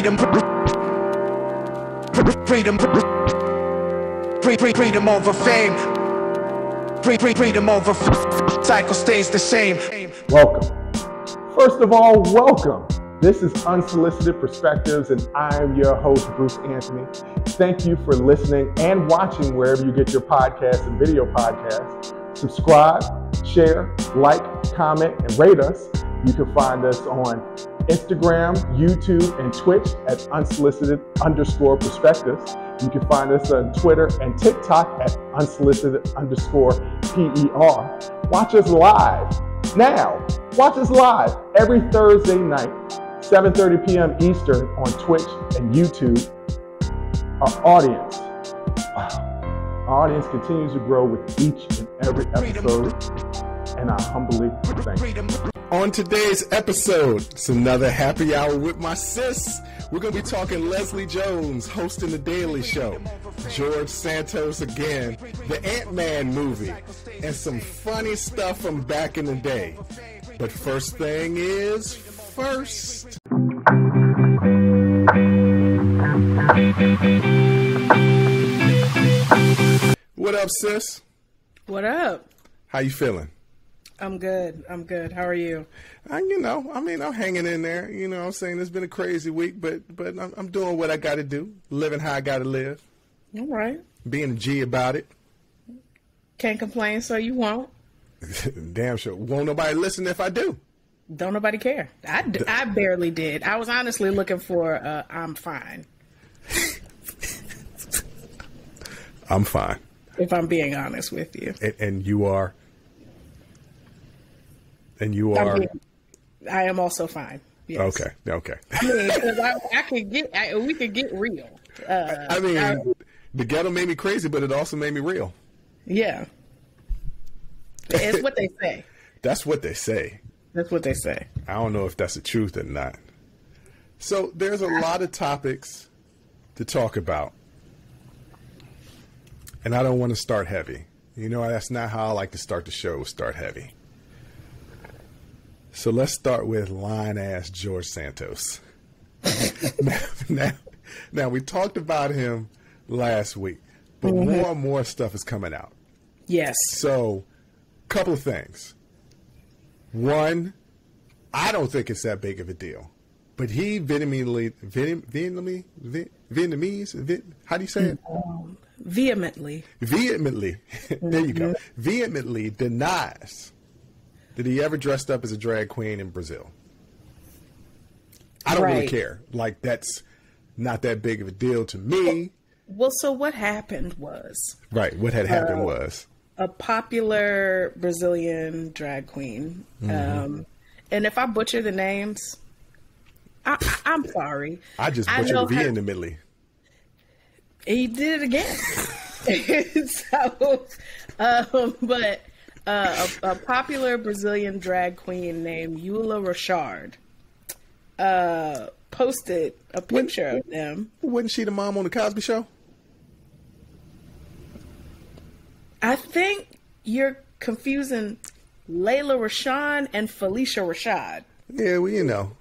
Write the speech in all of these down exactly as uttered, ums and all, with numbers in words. freedom, freedom, freedom over fame, freedom over cycle stays the same. Welcome. First of all, welcome. This is Unsolicited Perspectives, and I am your host, Bruce Anthony. Thank you for listening and watching wherever you get your podcasts and video podcasts. Subscribe, share, like, comment, and rate us. You can find us on Instagram, YouTube, and Twitch at unsolicited underscore perspectives. You can find us on Twitter and TikTok at unsolicited underscore P E R. Watch us live. Now, watch us live every Thursday night, seven thirty p m Eastern on Twitch and YouTube. Our audience, wow, our audience continues to grow with each and every episode, and I humbly thank you. On today's episode, it's another happy hour with my sis. We're going to be talking Leslie Jones, hosting The Daily Show, George Santos again, the Ant-Man movie, and some funny stuff from back in the day. But first thing is first. What up, sis? What up? How you feeling? I'm good. I'm good. How are you? I, you know, I mean, I'm hanging in there. You know what I'm saying? It's been a crazy week, but but I'm, I'm doing what I got to do, living how I got to live. All right. Being a G about it. Can't complain, so you won't. Damn sure. Won't nobody listen if I do. Don't nobody care. I, d- I barely did. I was honestly looking for uh, I'm fine. I'm fine. If I'm being honest with you. And, and you are. And you are. I, mean, I am also fine. Yes. Okay. Okay. I mean, because I, I could get. I, we could get real. Uh, I mean, I, the ghetto made me crazy, but it also made me real. Yeah. It's what they say. That's what they say. That's what they say. I don't know if that's the truth or not. So there's a lot of topics to talk about, and I don't want to start heavy. You know, that's not how I like to start the show. Start heavy. So let's start with lying-ass George Santos. now, now, now, we talked about him last week, but mm-hmm. more and more stuff is coming out. Yes. So, couple of things. One, I don't think it's that big of a deal, but he vehemently, vehemently, Vietnamese, Viet, how do you say it? Um, vehemently. Vehemently. There you go. Vehemently denies that he ever dressed up as a drag queen in Brazil. I don't right. really care. Like, that's not that big of a deal to me. Well, so what happened was... Right, what had happened uh, was... A popular Brazilian drag queen. Mm-hmm. Um, and if I butcher the names, I, I'm sorry. I just butchered I V in the middle. He did it again. so, um, but... Uh, a, a popular Brazilian drag queen named Eula Rashad uh, posted a picture when, of them. Wasn't she the mom on the Cosby Show? I think you're confusing Layla Rashan and Felicia Rashad. Yeah, well, you know.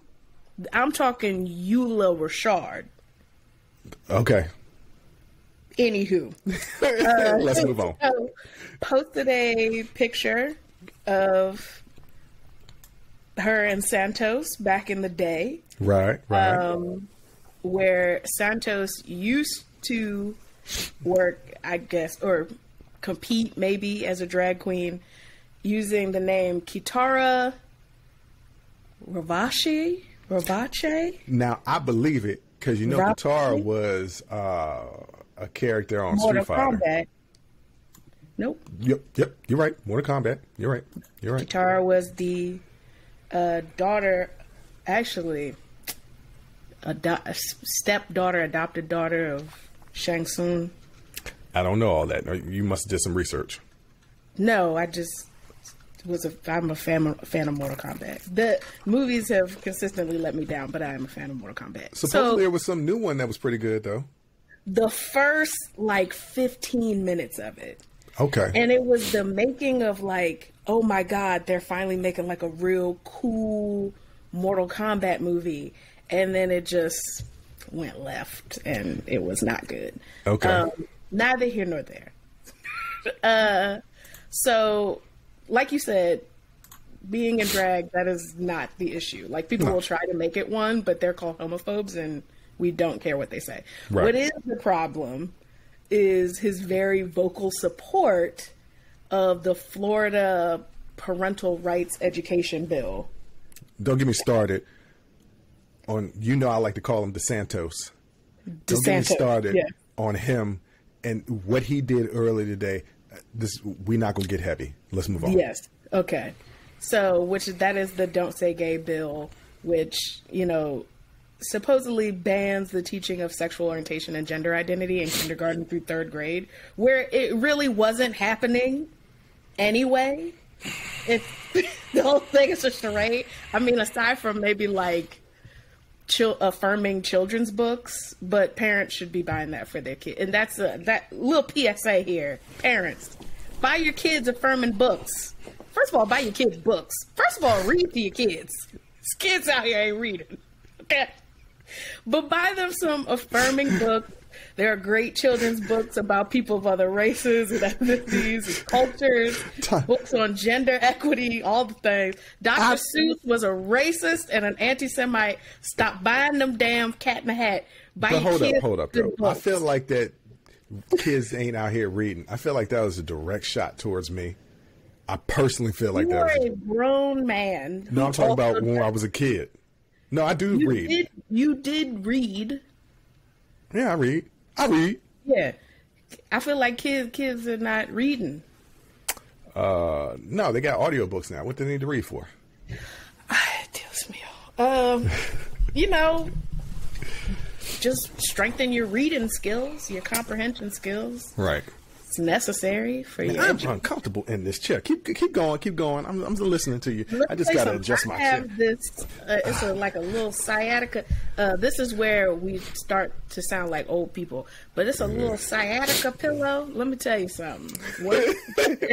I'm talking Eula Rashad. Okay. Anywho, uh, let's move on. So, posted a picture of her and Santos back in the day. Right, right. Um, where Santos used to work, I guess, or compete maybe as a drag queen using the name Kitana Ravashi. Ravache? Now, I believe it because, you know, Ravashi? Kitara was... Uh, a character on Mortal Street Fighter. Kombat. Nope. Yep, yep. You're right. Mortal Kombat. You're right. You're right. Kitara was the uh, daughter, actually, a, do- a stepdaughter, adopted daughter of Shang Tsung. I don't know all that. You must have did some research. No, I just was a. I'm a fan, fan of Mortal Kombat. The movies have consistently let me down, but I am a fan of Mortal Kombat. Supposedly so, there was some new one that was pretty good though. The first like fifteen minutes of it. Okay. And it was the making of like, oh my God, they're finally making like a real cool Mortal Kombat movie. And then it just went left, and it was not good. Okay. Um, neither here nor there. uh, so, like you said, being in drag, that is not the issue. Like, people no. will try to make it one, but they're called homophobes, and we don't care what they say. Right. What is the problem is his very vocal support of the Florida parental rights education bill. Don't get me started on, you know, I like to call him DeSantos. DeSantos. Don't get me started yeah. on him and what he did earlier today. This, we're not going to get heavy. Let's move on. Yes. Okay. So, which that is the Don't Say Gay bill, which, you know, supposedly bans the teaching of sexual orientation and gender identity in kindergarten through third grade, where it really wasn't happening anyway. It's the whole thing is just a charade. I mean, aside from maybe like chil- affirming children's books, but parents should be buying that for their kids. And that's a that little P S A here. Parents, buy your kids affirming books. First of all, buy your kids books. First of all, read to your kids. These kids out here ain't reading. Okay. But buy them some affirming books. There are great children's books about people of other races and ethnicities and cultures, books on gender equity, all the things. Doctor I, Seuss was a racist and an anti-Semite. Stop buying them damn cat in the hat. Buy but hold up, hold up, though. I feel like that kids ain't out here reading. I feel like that was a direct shot towards me. I personally feel like you that. You're a grown man. No, I'm talking about when that. I was a kid. No, I do you read. Did, you did read. Yeah, I read. I read. Yeah. I feel like kids kids are not reading. Uh, no, they got audiobooks now. What do they need to read for? It tells me all. Um, you know, just strengthen your reading skills, your comprehension skills. Right. It's necessary for Man, you. I'm education. uncomfortable in this chair. Keep keep going, keep going. I'm I'm listening to you. Let I just gotta some, adjust I my have chair. This, uh, it's a, like a little sciatica. Uh, this is where we start to sound like old people. But it's a mm. little sciatica pillow. Let me tell you something. you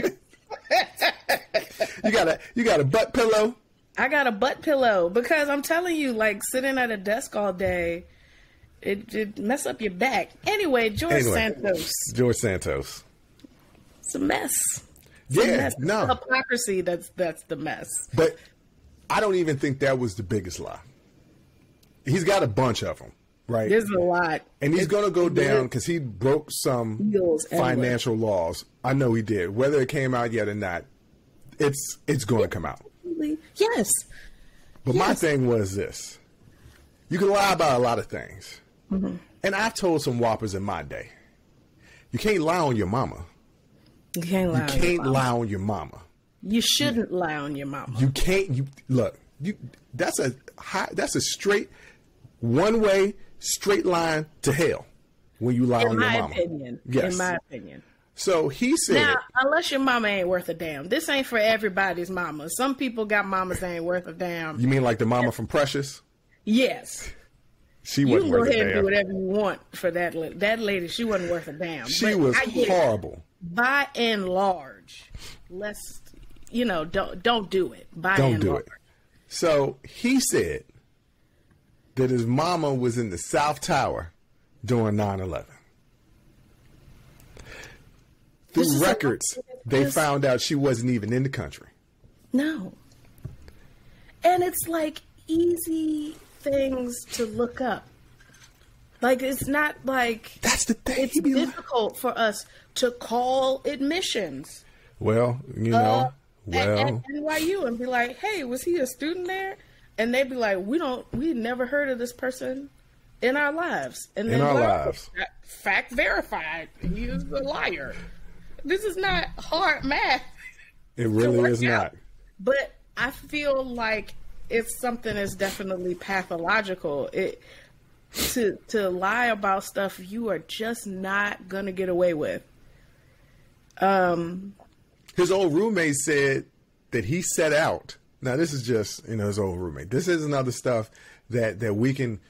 got a you got a butt pillow. I got a butt pillow because I'm telling you, like sitting at a desk all day. It, it mess up your back. Anyway, George anyway, Santos. George Santos. It's a mess. It's yeah, a mess. no. It's hypocrisy, that's, that's the mess. But I don't even think that was the biggest lie. He's got a bunch of them, right? There's a lot. And he's going to go down because he broke some financial anyway. laws. I know he did. Whether it came out yet or not, it's, it's going to come out. Yes. But yes. my thing was this. You can lie about a lot of things. Mm-hmm. And I've told some whoppers in my day. You can't lie on your mama. You can't lie, you can't on, your lie on your mama. You shouldn't you, lie on your mama. You can't. You look. You that's a high, that's a straight one way straight line to hell when you lie in on your mama. Opinion, yes. In my opinion. So he said. Now, unless your mama ain't worth a damn, this ain't for everybody's mama. Some people got mamas that ain't worth a damn. You mean like the mama from Precious? Yes. She wasn't worth a damn. You can go ahead and do whatever you want for that lady. That lady, she wasn't worth a damn. She was horrible. By and large, let's, you know, don't don't do it. By and large. Don't do it. So he said that his mama was in the South Tower during nine eleven. Through records, they found out she wasn't even in the country. No. And it's like easy things to look up. Like, it's not like that's the thing. It's difficult like... for us to call admissions. Well, you know, uh, well, at, at N Y U and be like, "Hey, was he a student there?" And they'd be like, "We don't, we never heard of this person in our lives." And in our lives, fact verified. He is a liar. This is not hard math. It really is not. But I feel like it's something that's definitely pathological. It to to lie about stuff you are just not gonna get away with. Um, his old roommate said that he set out. Now this is just, you know, his old roommate. This isn't other stuff that that we can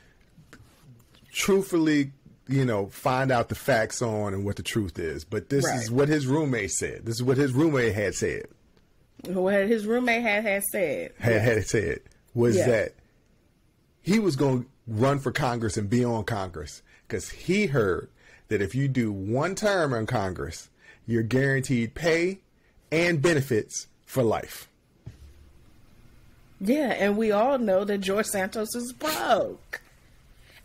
truthfully, you know, find out the facts on and what the truth is. But this right. is what his roommate said. This is what his roommate had said. What his roommate had, had said had, had said was yeah. that he was going run for Congress and be on Congress, because he heard that if you do one term in Congress, you're guaranteed pay and benefits for life. Yeah, and we all know that George Santos is broke.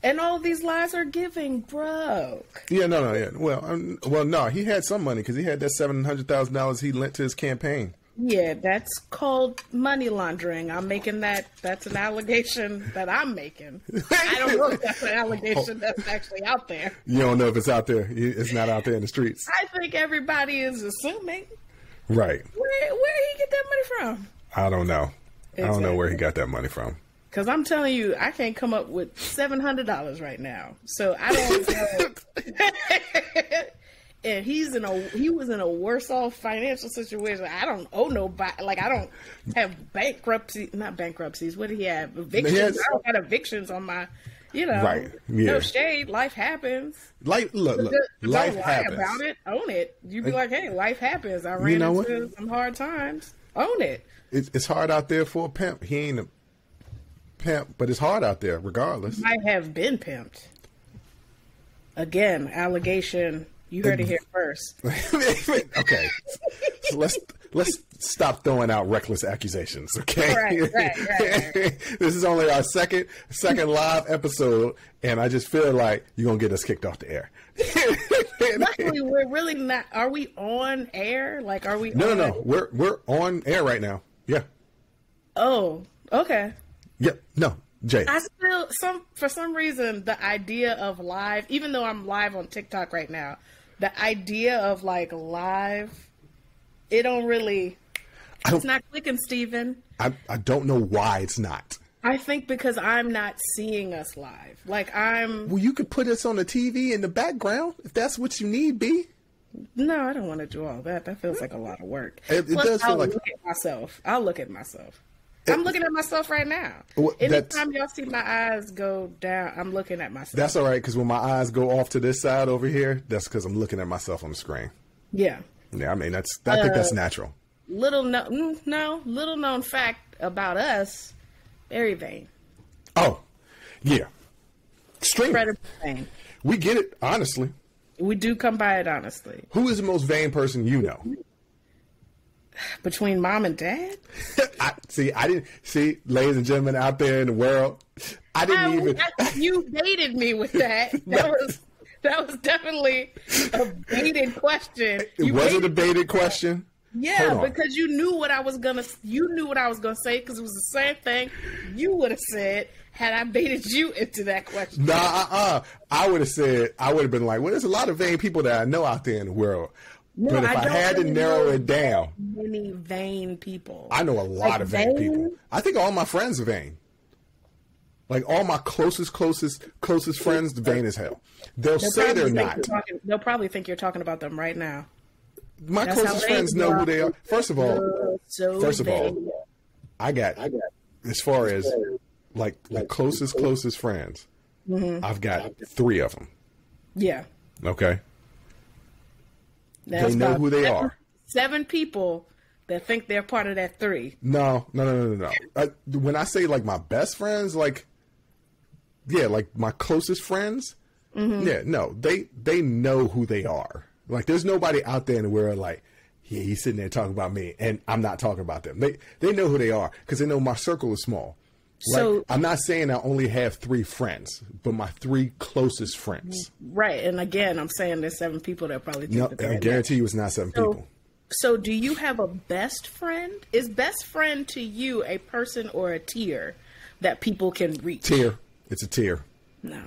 And all these lies are giving broke. Yeah, no, no, yeah. Well, um, well, no, he had some money because he had that seven hundred thousand dollars he lent to his campaign. Yeah, that's called money laundering. I'm making that. That's an allegation that I'm making. I don't know if that's an allegation that's actually out there. You don't know if it's out there. It's not out there in the streets. I think everybody is assuming. Right. Where, where did he get that money from? I don't know. Exactly. I don't know where he got that money from. Because I'm telling you, I can't come up with seven hundred dollars right now. So I don't know. And he's in a he was in a worse off financial situation. I don't owe nobody. Like, I don't have bankruptcy, not bankruptcies. What did he have? Evictions. He has, I don't have evictions on my, you know. Right. Yeah. No shade. Life happens. Life. Look. Look. Don't life lie happens. About it. Own it. You be like, hey, life happens. I ran you know into what? some hard times. Own it. It's it's hard out there for a pimp. He ain't a pimp, but it's hard out there regardless. I have been pimped. Again, allegation. You heard it here first. Okay. So let's let's stop throwing out reckless accusations, okay? Right, right, right, right. This is only our second second live episode, and I just feel like you're gonna get us kicked off the air. Luckily, we're really not. Are we on air? Like, are we? No, on no, no. Air? We're we're on air right now. Yeah. Oh, okay. Yep. Yeah, no. Jay. I still some for some reason the idea of live, even though I'm live on TikTok right now, the idea of like live, it don't really. I don't, it's not clicking, Steven. I I don't know why it's not. I think because I'm not seeing us live. Like I'm. Well, you could put us on the T V in the background if that's what you need, B. No, I don't want to do all that. That feels like a lot of work. It, Plus, it does I'll feel like. Look at myself. I'll look at myself. I'm looking at myself right now. Anytime y'all see my eyes go down, I'm looking at myself. That's all right, because when my eyes go off to this side over here, that's because I'm looking at myself on the screen. Yeah. Yeah, I mean, that's. I uh, think that's natural. Little no, no, little known fact about us, very vain. Oh, yeah. Extremely. Incredibly vain. We get it, honestly. We do come by it, honestly. Who is the most vain person you know? Between mom and dad? I, see, I didn't see, ladies and gentlemen out there in the world. I didn't I, even. I, you baited me with that. That no. was that was definitely a baited question. You was it a baited question? Yeah, because you knew what I was gonna. You knew what I was gonna say because it was the same thing you would have said had I baited you into that question. Nah, uh, uh I would have said I would have been like, well, there's a lot of vain people that I know out there in the world. No, but if I, I had really to narrow it down, many vain people. I know a lot like of vain, vain people. I think all my friends are vain. Like all my closest, closest, closest friends, vain as hell. They'll, they'll say they're not. Talking, they'll probably think you're talking about them right now. My That's closest friends know who they are. First of all, so first of all, vain. I got, I got as far as like the closest, closest friends. Mm-hmm. I've got three of them. Yeah. Okay. That's they know who they seven, are. Seven people that think they're part of that three. No, no, no, no, no. I, when I say like my best friends, like, yeah, like my closest friends. Mm-hmm. Yeah, no, they, they know who they are. Like there's nobody out there in the world like, yeah, he's sitting there talking about me and I'm not talking about them. They, they know who they are because they know my circle is small. Like, so I'm not saying I only have three friends, but my three closest friends. Right. And again, I'm saying there's seven people that probably think no, that I guarantee you it's not seven so, people. So do you have a best friend? Is best friend to you a person or a tier that people can reach? Tier. It's a tier. No.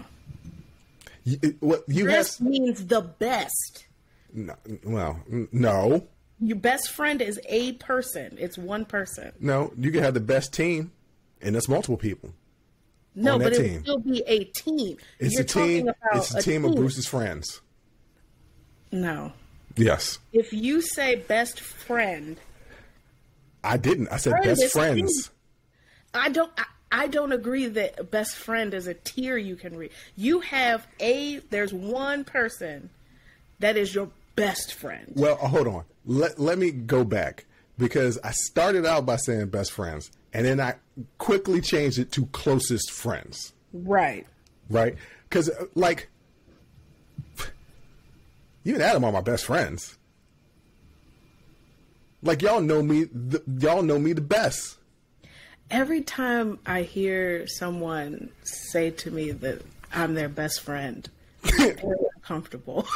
You, it, what you best have, means the best. No. Well, no. Your best friend is a person. It's one person. No, you can have the best team. And that's multiple people. No, but it would still be a team. It's a team. It's a team of Bruce's friends. No. Yes. If you say best friend, I didn't. I said best friends. I don't. I, I don't agree that best friend is a tier you can read. You have a. There's one person that is your best friend. Well, hold on. Let let me go back because I started out by saying best friends. And then I quickly changed it to closest friends. Right. Right? Because, like, you and Adam are my best friends. Like, y'all know me, th- y'all know me the best. Every time I hear someone say to me that I'm their best friend, I'm uncomfortable.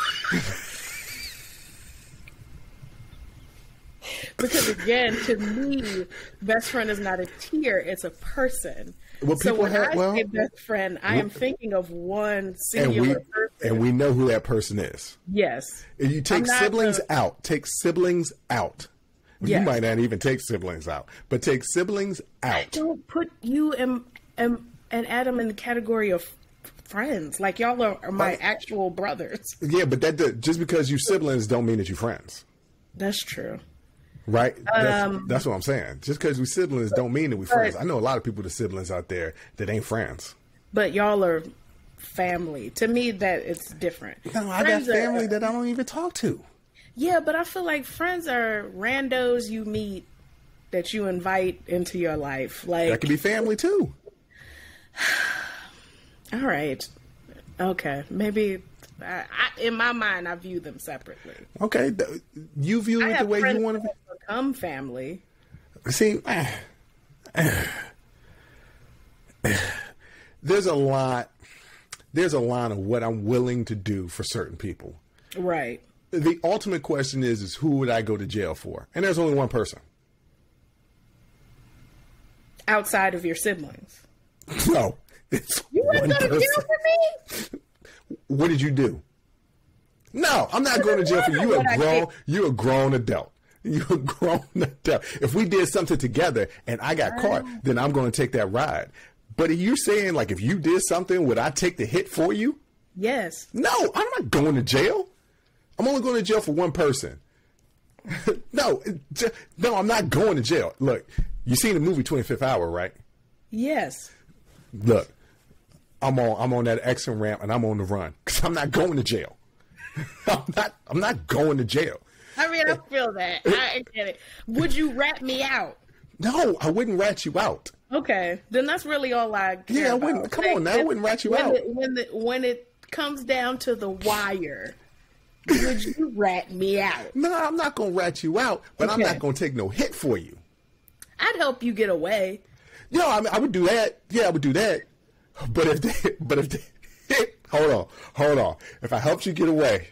Because, again, to me, best friend is not a tier, it's a person. Well, so when have, I well, say best friend, I we, am thinking of one singular and we, person. And we know who that person is. Yes. If you take siblings the, out, take siblings out. Yes. You might not even take siblings out, but take siblings out. Don't put you and, and, and Adam in the category of friends. Like, y'all are, are my like, actual brothers. Yeah, but that just because you siblings don't mean that you're friends. That's true. Right? That's, um, that's what I'm saying. Just because we siblings don't mean that we're friends. I know a lot of people with siblings out there that ain't friends. But y'all are family. To me, that it's different. No, I friends got family are, that I don't even talk to. Yeah, but I feel like friends are randos you meet that you invite into your life. Like that could be family, too. All right. Okay. Maybe... I, I, in my mind, I view them separately. Okay, th- you view I it the way you want to become family. See, uh, uh, uh, there's a lot. There's a line of what I'm willing to do for certain people. Right. The ultimate question is: is who would I go to jail for? And there's only one person outside of your siblings. No, it's you wouldn't go to jail for me. What did you do? No, I'm not going to jail for you. You're a grown, you're a grown adult. You're a grown adult. If we did something together and I got caught, then I'm going to take that ride. But are you saying, like, if you did something, would I take the hit for you? Yes. No, I'm not going to jail. I'm only going to jail for one person. no, j- no, I'm not going to jail. Look, you seen the movie twenty-fifth hour, right? Yes. Look. I'm on I'm on that exit ramp and I'm on the run because I'm not going to jail. I'm not I'm not going to jail. I mean, I feel that. I get it. Would you rat me out? No, I wouldn't rat you out. Okay, then that's really all I care yeah, I wouldn't. About. Come like, on, now I wouldn't rat you when out. It, when the, when it comes down to the wire, would you rat me out? No, I'm not gonna rat you out, but okay. I'm not gonna take no hit for you. I'd help you get away. No, I mean, I would do that. Yeah, I would do that. But if they, but if they, hold on, hold on. If I helped you get away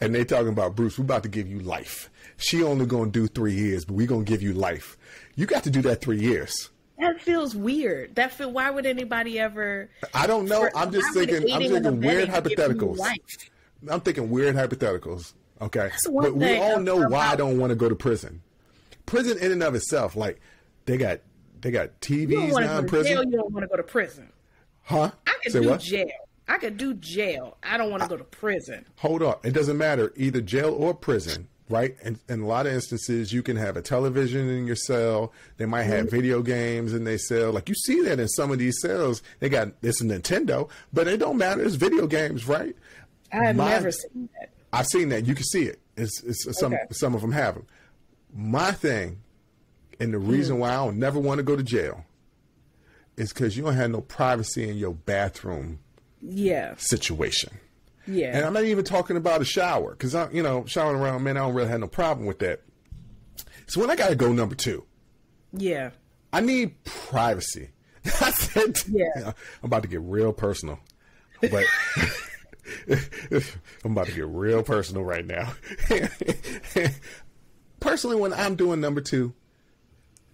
and they talking about, Bruce, we're about to give you life. She only going to do three years, but we're going to give you life. You got to do that three years. That feels weird. That feel, why would anybody ever? I don't know. For, I'm just thinking, I'm thinking weird hypotheticals. I'm thinking weird hypotheticals. Okay. But we all know about- why I don't want to go to prison. Prison in and of itself, like they got, they got T Vs now in prison. Jail, you don't want to go to prison. Huh? I could Say do what? jail. I could do jail. I don't want to go to prison. Hold on. It doesn't matter. Either jail or prison, right? And in a lot of instances, you can have a television in your cell. They might have mm-hmm. video games in their cell. Like you see that in some of these cells. They got, it's a Nintendo, but it don't matter. It's video games, right? I have My, never seen that. I've seen that. You can see it. It's, it's some, okay. some of them have them. My thing, and the reason mm. why I don't never want to go to jail is because you don't have no privacy in your bathroom yeah. situation. Yeah. And I'm not even talking about a shower because, I, you know, showering around, man, I don't really have no problem with that. So when I got to go number two. Yeah. I need privacy. I said, yeah. You know, I'm about to get real personal. But I'm about to get real personal right now. Personally, when I'm doing number two,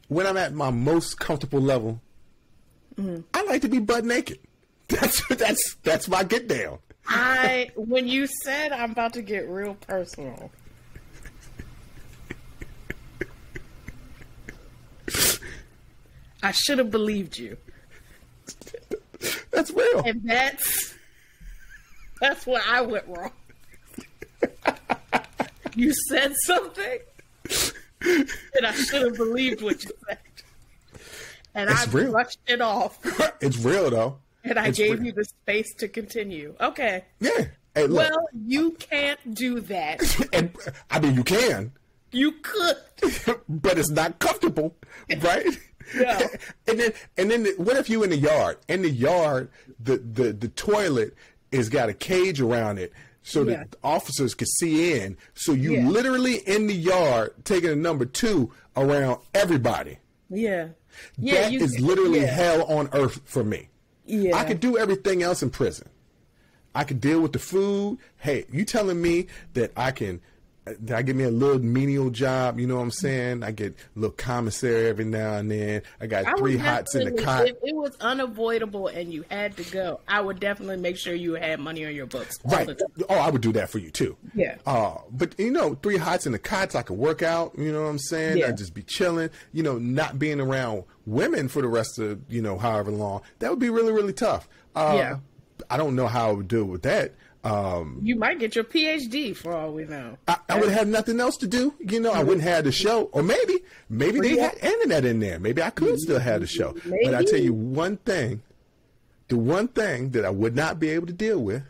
when I'm at my most comfortable level, Mm-hmm. I like to be butt naked. That's that's that's my get down. I when you said I'm about to get real personal. I should have believed you. That's real. And that's that's where I went wrong. You said something that I should have believed what you said. And it's I real. brushed it off. It's real, though. And I it's gave real. you the space to continue. Okay. Yeah. Hey, look, well, you can't do that. And, I mean, you can. You could, but it's not comfortable, right? Yeah. And then, and then, the, what if you in the yard? In the yard, the the the toilet has got a cage around it, so yeah. that officers can see in. So you yeah. literally in the yard taking a number two around everybody. Yeah, yeah. That you, is literally yeah. hell on earth for me. Yeah, I could do everything else in prison. I could deal with the food. Hey, you telling me that I can? I get me a little menial job, you know what I'm saying? I get a little commissary every now and then. I got I three hots in the cot. If it was unavoidable and you had to go, I would definitely make sure you had money on your books. Right. Oh, I would do that for you too. Yeah. Uh, but, you know, three hots in the cots, I could work out, you know what I'm saying? Yeah. I'd just be chilling, you know, not being around women for the rest of, you know, however long. That would be really, really tough. Uh, yeah. I don't know how I would deal with that. Um, you might get your P H D for all we know. I, I would have nothing else to do. You know, I wouldn't have the show. Or maybe, maybe they had internet in there. Maybe I could still have the show. Maybe. But I tell you one thing, the one thing that I would not be able to deal with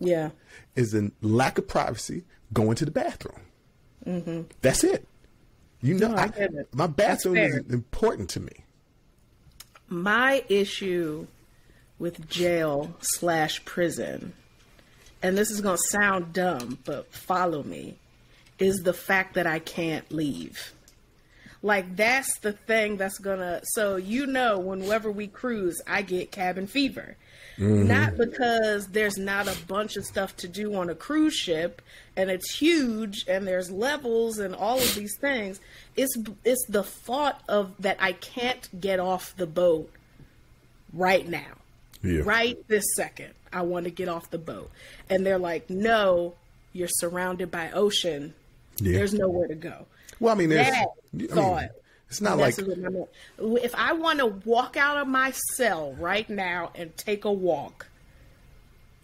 yeah, is the lack of privacy going to the bathroom. Mm-hmm. That's it. You know, no, I, I my bathroom is important to me. My issue with jail slash prison, and this is going to sound dumb, but follow me, is the fact that I can't leave. Like, that's the thing that's going to... So, you know, whenever we cruise, I get cabin fever. Mm-hmm. Not because there's not a bunch of stuff to do on a cruise ship, and it's huge, and there's levels and all of these things. It's, it's the thought of that I can't get off the boat right now. Yeah. Right this second. I want to get off the boat. And they're like, no, you're surrounded by ocean. Yeah. There's nowhere to go. Well, I mean, there's, I mean it's not like... If I want to walk out of my cell right now and take a walk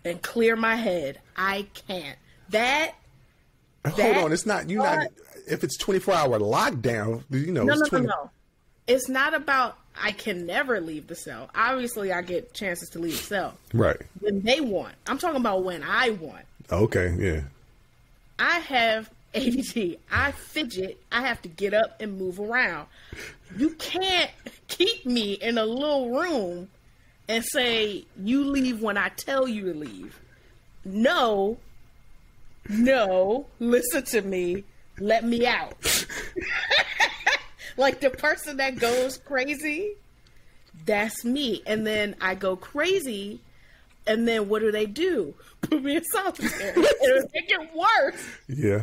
and clear my head, I can't. That... Hold that, on, it's not... You're but, not if it's twenty-four hour lockdown, you know... No, it's no, twenty no, no. It's not about... I can never leave the cell. Obviously, I get chances to leave the cell. Right. When they want. I'm talking about when I want. Okay, yeah. I have A D D. I fidget. I have to get up and move around. You can't keep me in a little room and say, you leave when I tell you to leave. No. No. Listen to me. Let me out. Like the person that goes crazy, that's me. And then I go crazy, and then what do they do? Put me in solitary. It'll make it worse. Yeah.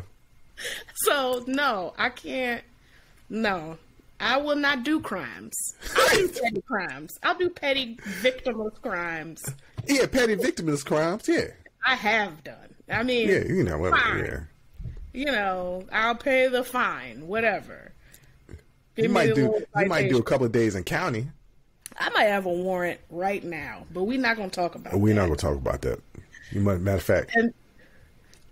So no, I can't. No, I will not do crimes. I'll do petty crimes. I'll do petty victimless crimes. Yeah, petty victimless crimes. Yeah. I have done. I mean, yeah, you know, whatever. Yeah. You know, I'll pay the fine, whatever. Give you might do. You might do a couple of days in county. I might have a warrant right now, but we're not going to talk about. We're that. not going to talk about that. You might, matter of fact, and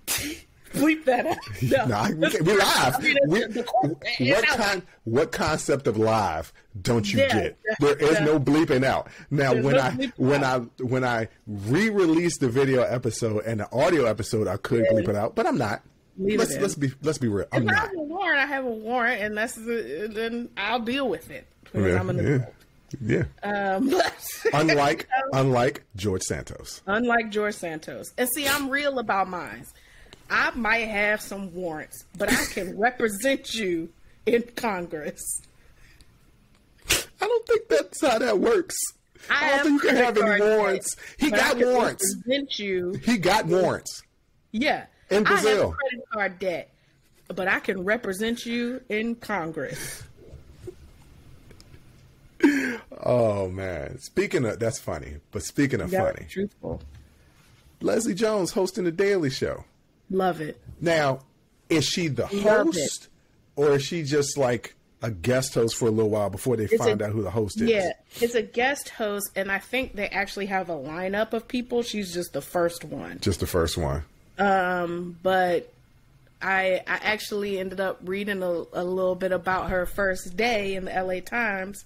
bleep that out. No, nah, we, we're live. I mean, we, what kind? What concept of live don't you yeah, get? There is no, no bleeping out. Now, when no I when out. I when I re-released the video episode and the audio episode, I could yeah. bleep it out, but I'm not. Leave let's let's be let's be real. I'm if not. I have a warrant, I have a warrant, and that's the, then I'll deal with it. Yeah, I'm yeah, yeah. Um, but, unlike you know, unlike George Santos. Unlike George Santos, and see, I'm real about mine. I might have some warrants, but I can represent you in Congress. I don't think that's how that works. I, I don't think you can have any warrants. He got warrants. Represent you. He got warrants. Yeah. In Brazil. I have a credit card debt, but I can represent you in Congress. Oh man! Speaking of that's funny, but speaking of funny, truthful. Leslie Jones hosting the Daily Show. Love it. Now, is she the host, or is she just like a guest host for a little while before they it's find a, out who the host is? Yeah, it's a guest host, and I think they actually have a lineup of people. She's just the first one. Just the first one. Um, but I, I actually ended up reading a, a little bit about her first day in the L A Times.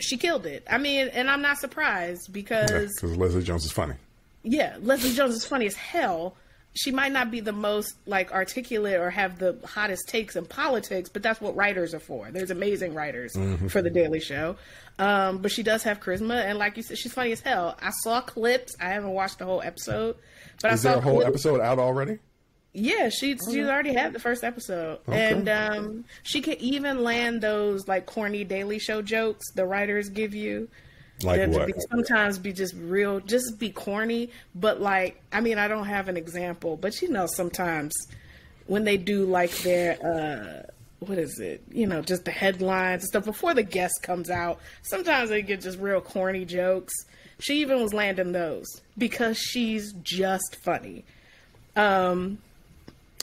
She killed it. I mean, and I'm not surprised because... Because yeah, Leslie Jones is funny. Yeah, Leslie Jones is funny as hell. she might not be the most like articulate or have the hottest takes in politics, but that's what writers are for. There's amazing writers mm-hmm. for The Daily Show. Um, but she does have charisma. And like you said, she's funny as hell. I saw clips. I haven't watched the whole episode, but Is I saw there a whole clips. episode out already? Yeah, she's, oh, she's already had the first episode. Okay. And um, she can even land those like corny Daily Show jokes the writers give you. Like what? Be, sometimes be just real, just be corny. But like, I mean, I don't have an example, but you know, sometimes when they do like their, uh, what is it? You know, just the headlines and stuff before the guest comes out, sometimes they get just real corny jokes. She even was landing those because she's just funny. Um,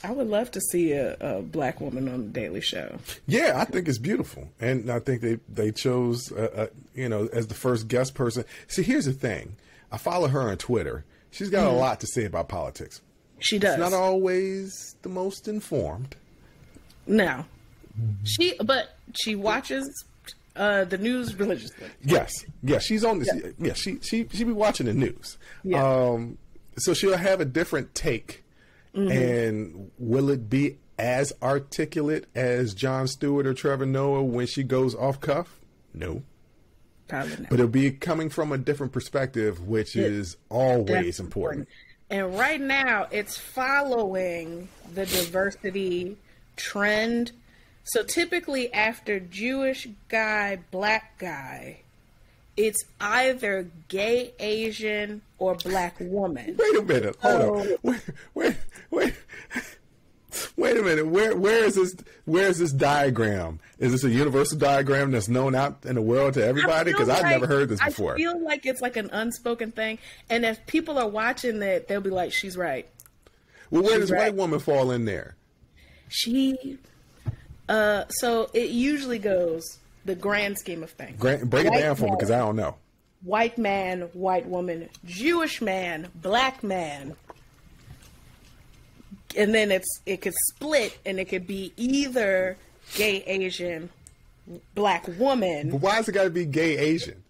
I would love to see a, a black woman on The Daily Show. Yeah, I think it's beautiful. And I think they, they chose, uh, uh, you know, as the first guest person. See, here's the thing. I follow her on Twitter. She's got mm. a lot to say about politics. She does. She's not always the most informed. No. She, but she watches uh, the news religiously. Yes. Yeah, she's on this. Yeah, yeah she, she, she be watching the news. Yeah. Um, so she'll have a different take. Mm-hmm. And will it be as articulate as Jon Stewart or Trevor Noah when she goes off cuff? No. Probably not. But it'll be coming from a different perspective, which it, is always important. important. And right now, it's following the diversity trend. So typically after Jewish guy, black guy, it's either gay Asian or black woman. Wait a minute. Hold so, on. Wait, wait, wait, wait a minute. Where, where is this? Where is this diagram? Is this a universal diagram that's known out in the world to everybody? Because I've like, never heard this before. I feel like it's like an unspoken thing. And if people are watching that, they'll be like, she's right. Well, where she's does right. white woman fall in there? She, uh, so it usually goes... the grand scheme of things. Grand, break white it down for man, me because I don't know. White man, white woman, Jewish man, black man. And then it's it could split and it could be either gay Asian, black woman. But why has it got to be gay Asian?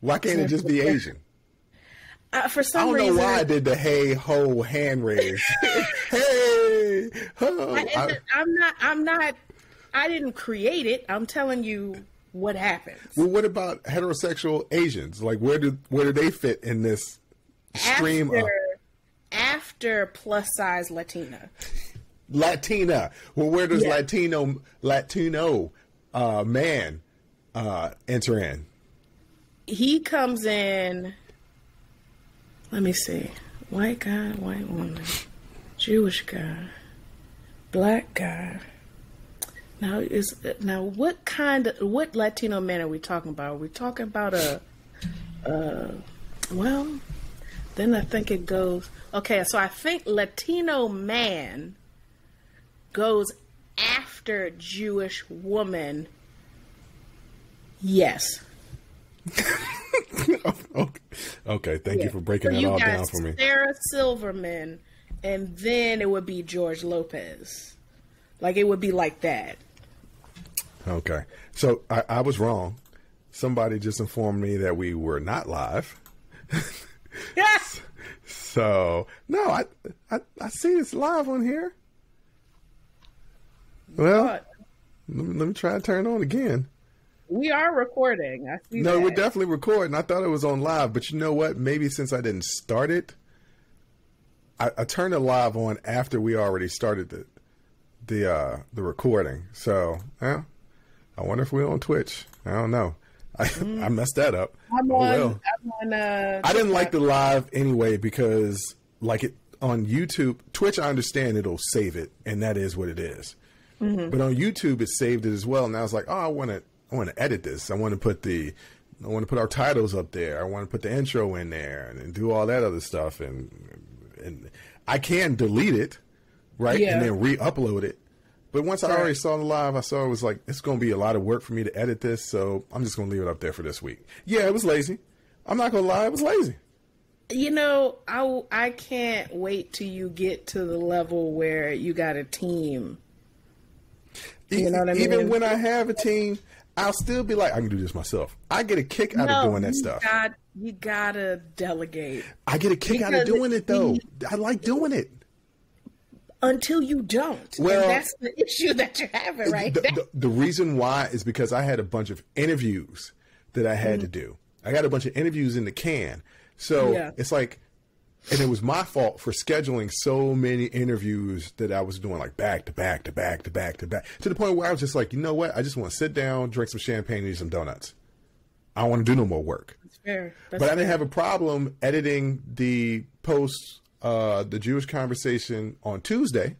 Why can't it just be Asian? Uh, for some reason. I don't know reason, why I did the hey ho hand raise. Hey ho. I, I, I'm not I'm not I didn't create it. I'm telling you what happens. Well, what about heterosexual Asians? Like, where do where do they fit in this stream after, of after plus size Latina? Latina. Well, where does yeah. Latino Latino uh, man uh, enter in? He comes in. Let me see. White guy, white woman, Jewish guy, black guy. Now is now what kind of what Latino man are we talking about? Are we talking about a, uh, well, then I think it goes okay. So I think Latino man goes after Jewish woman. Yes. okay. okay. Thank yeah. you for breaking so that all down for me. Sarah Silverman, and then it would be George Lopez. Like it would be like that. Okay. So I, I was wrong. Somebody just informed me that we were not live. Yes. So no, I, I, I see it's live on here. Well, let me, let me try and turn it on again. We are recording. I see no, that. We're definitely recording. I thought it was on live, but you know what? Maybe since I didn't start it, I, I turned it live on after we already started the the, uh, the recording. So, yeah, I wonder if we're on Twitch. I don't know. I, mm. I messed that up. I'm on, oh, well. I'm on, uh, I didn't like the live anyway, because like it on YouTube, Twitch, I understand it'll save it. And that is what it is. Mm-hmm. But on YouTube, it saved it as well. And I was like, oh, I want to, I want to edit this. I want to put the, I want to put our titles up there. I want to put the intro in there and, and do all that other stuff. And, and I can delete it. Right. Yeah. And then re-upload it. But once right. I already saw the live, I saw it was like, it's going to be a lot of work for me to edit this. So I'm just going to leave it up there for this week. Yeah, it was lazy. I'm not going to lie. It was lazy. You know, I, I can't wait till you get to the level where you got a team. You know what I mean? Even when I have a team, I'll still be like, I can do this myself. I get a kick out no, of doing that you stuff. Got, you gotta delegate. I get a kick because out of doing it, though. You, I like doing it. Until you don't. Well, and that's the issue that you're having, right? The, the, the reason why is because I had a bunch of interviews that I had mm-hmm. to do. I got a bunch of interviews in the can. So yeah. it's like, and it was my fault for scheduling so many interviews that I was doing, like back to back to back to back to back, to the point where I was just like, you know what? I just want to sit down, drink some champagne, and eat some donuts. I don't want to do no more work. That's fair. That's but I didn't fair. have a problem editing the post, uh, the Jewish conversation on Tuesday,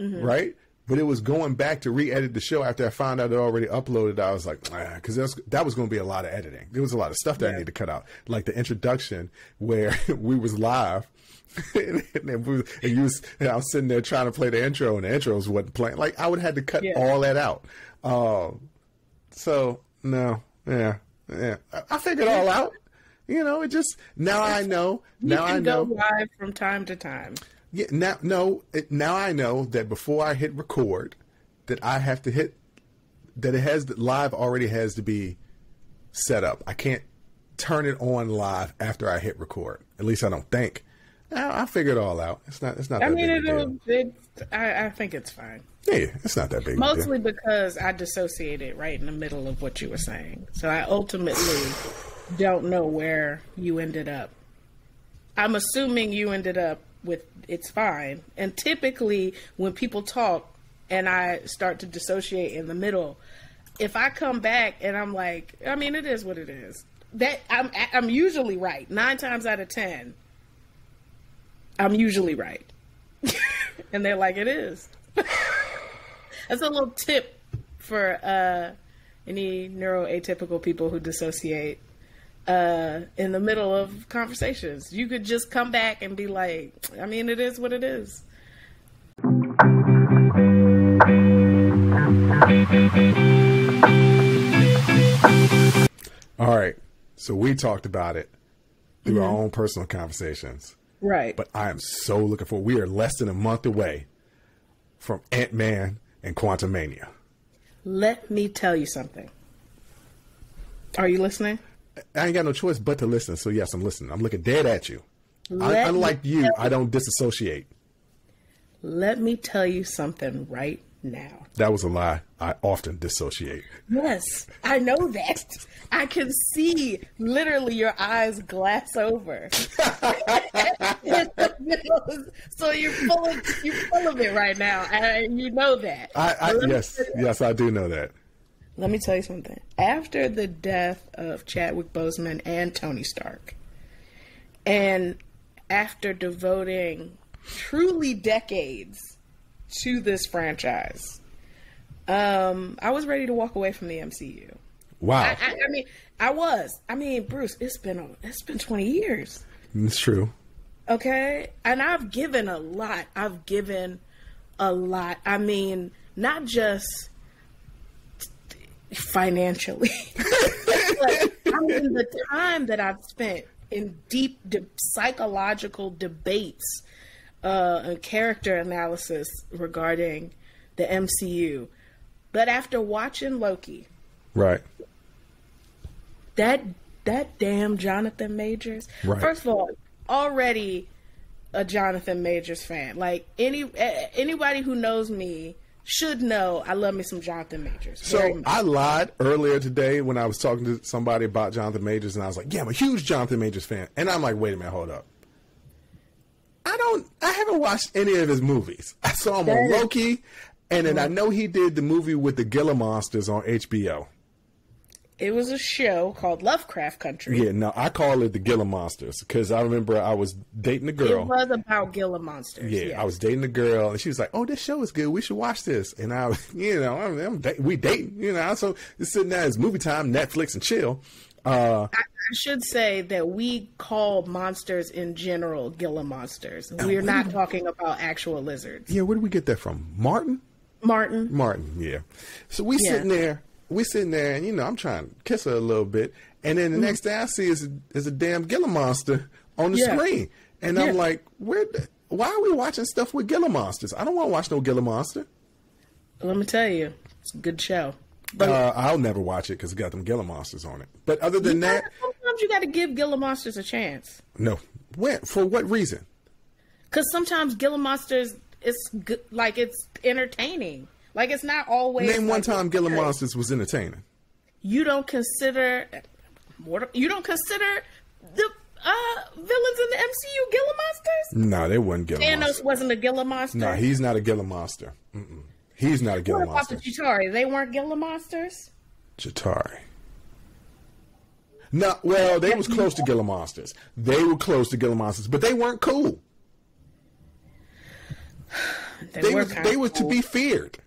mm-hmm. right? But it was going back to re-edit the show after I found out it already uploaded. I was like, ah, because that was going to be a lot of editing. There was a lot of stuff that yeah. I need to cut out, like the introduction where we was live, and, and, we, and you was, and I was sitting there trying to play the intro, and the intros wasn't playing. Like I would have had to cut yeah. all that out. Um, so no, yeah, yeah, I, I figured it all out. You know, it just now I know. Now I know. You can go live from time to time. Yeah, now no, it, now I know that before I hit record, that I have to hit, that it has that live already has to be set up. I can't turn it on live after I hit record. At least I don't think. I, I figure it all out. It's not. It's not. I that mean, big it'll. It, I, I think it's fine. Yeah, it's not that big. Mostly deal. Because I dissociated right in the middle of what you were saying, so I ultimately don't know where you ended up. I'm assuming you ended up with it's fine. And typically when people talk and I start to dissociate in the middle, if I come back and I'm like, I mean, it is what it is, that I'm, I'm usually right. Nine times out of ten, I'm usually right. And they're like, it is. That's a little tip for uh, any neuroatypical people who dissociate uh in the middle of conversations. You could just come back and be like, I mean, it is what it is. All right, so we talked about it through mm-hmm. our own personal conversations, right? But I am so looking forward. We are less than a month away from Ant-Man and Quantumania. Let me tell you something. Are you listening? I ain't got no choice but to listen. So yes, I'm listening. I'm looking dead at you. I, unlike you, I don't disassociate. Let me tell you something right now. That was a lie. I often dissociate. Yes, I know that. I can see literally your eyes glass over. So you're full of, you're full of it right now. And you know that. I, I, yes, yes, I do know that. Let me tell you something. After the death of Chadwick Boseman and Tony Stark, and after devoting truly decades to this franchise, um, I was ready to walk away from the M C U. Wow. I, I, I mean, I was. I mean, Bruce, it's been it's been twenty years. It's true. Okay? And I've given a lot. I've given a lot. I mean, not just financially. Like, I mean, the time that I've spent in deep de psychological debates uh, and character analysis regarding the M C U. But after watching Loki, right? That that damn Jonathan Majors. Right. First of all, already a Jonathan Majors fan. Like any anybody who knows me should know I love me some Jonathan Majors. So I lied earlier today when I was talking to somebody about Jonathan Majors, and I was like, yeah, I'm a huge Jonathan Majors fan. And I'm like, wait a minute, hold up. I don't, I haven't watched any of his movies. I saw him on Loki, and then I know he did the movie with the Gila Monsters on H B O. It was a show called Lovecraft Country. Yeah, no, I call it the Gila Monsters because I remember I was dating a girl. It was about Gila Monsters. Yeah, yes. I was dating a girl, and she was like, "Oh, this show is good. We should watch this." And I, you know, I'm, I'm da we dating, you know, so it's sitting there, it's movie time, Netflix, and chill. Uh, I, I should say that we call monsters in general Gila Monsters. We're not talking about actual lizards. Yeah, where did we get that from? Martin. Martin. Martin. Yeah. So we yeah. sitting there. We're sitting there, and, you know, I'm trying to kiss her a little bit. And then the mm. next thing I see is, is a damn Gila monster on the yeah. screen. And yeah. I'm like, where, why are we watching stuff with Gila monsters? I don't want to watch no Gila monster. Let me tell you, it's a good show. But uh, I'll never watch it because it got them Gila monsters on it. But other than that, gotta, sometimes you got to give Gila monsters a chance. No, when for what reason? Because sometimes Gila monsters, it's good, like it's entertaining. Like it's not always. Name one like time Gila monsters was entertaining. You don't consider, you don't consider the uh, villains in the M C U Gila monsters? No, nah, they weren't Gila. Thanos monster. wasn't a Gila monster. No, nah, he's not a Gila monster. Mm -mm. He's not a Gila what monster. What about the Chitauri? They weren't Gila monsters? Chitauri. No, nah, well, they was close to Gila monsters. They were close to Gila monsters, but they weren't cool. They, they were was, they was cool. to be feared.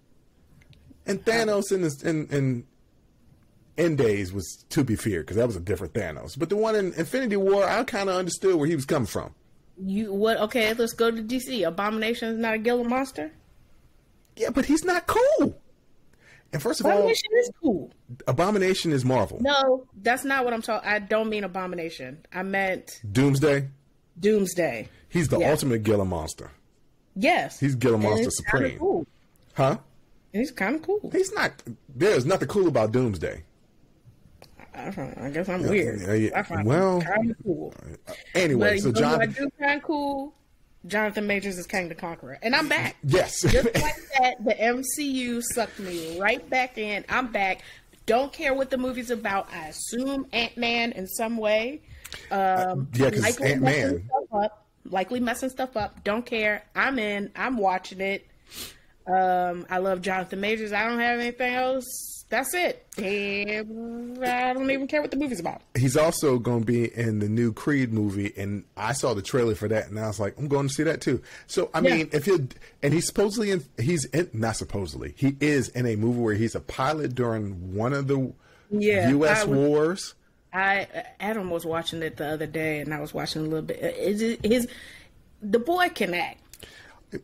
And Thanos in his, in, in End Days was to be feared because that was a different Thanos. But the one in Infinity War, I kind of understood where he was coming from. You what? Okay, let's go to D C. Abomination is not a Gila monster. Yeah, but he's not cool. And first of all, Abomination is cool. Abomination is Marvel. No, that's not what I'm talking. I don't mean Abomination. I meant Doomsday. Doomsday. He's the yeah. ultimate Gila monster. Yes, he's Gila monster he's supreme. Cool. Huh? He's kind of cool. He's not. There's nothing cool about Doomsday. I guess I'm weird. Yeah, yeah. I find well, kind of cool. Anyway, but so John, I do kind of cool. Jonathan Majors is Kang the Conqueror, and I'm back. Yes, just like that. The M C U sucked me right back in. I'm back. Don't care what the movie's about. I assume Ant-Man in some way. Um, yeah, because Ant-Man likely messing stuff up. Don't care. I'm in. I'm watching it. Um, I love Jonathan Majors. I don't have anything else. That's it. Damn, I don't even care what the movie's about. He's also going to be in the new Creed movie, and I saw the trailer for that, and I was like, I'm going to see that too. So I yeah. mean, if you and he's supposedly in, he's in, not supposedly, he is in a movie where he's a pilot during one of the yeah, U S I was, wars. I Adam was watching it the other day, and I was watching a little bit. Is his the boy can act?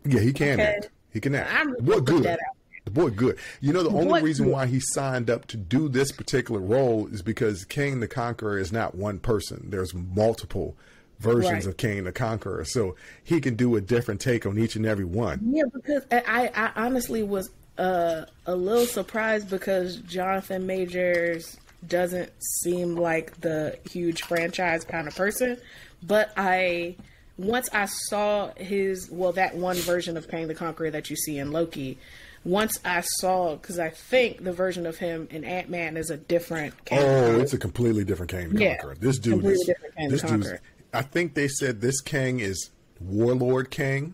Yeah, he can okay. act. He can act. I'm really what good. That out. The boy good. You know, the only what? reason why he signed up to do this particular role is because Kang the Conqueror is not one person. There's multiple versions right. of Kang the Conqueror. So he can do a different take on each and every one. Yeah, because I, I honestly was uh, a little surprised because Jonathan Majors doesn't seem like the huge franchise kind of person. But I... Once I saw his... Well, that one version of Kang the Conqueror that you see in Loki... Once I saw, because I think the version of him in Ant-Man is a different Kang. Oh, it's a completely different Kang the yeah, Conqueror. This dude is, this dude. I think they said this Kang is Warlord Kang.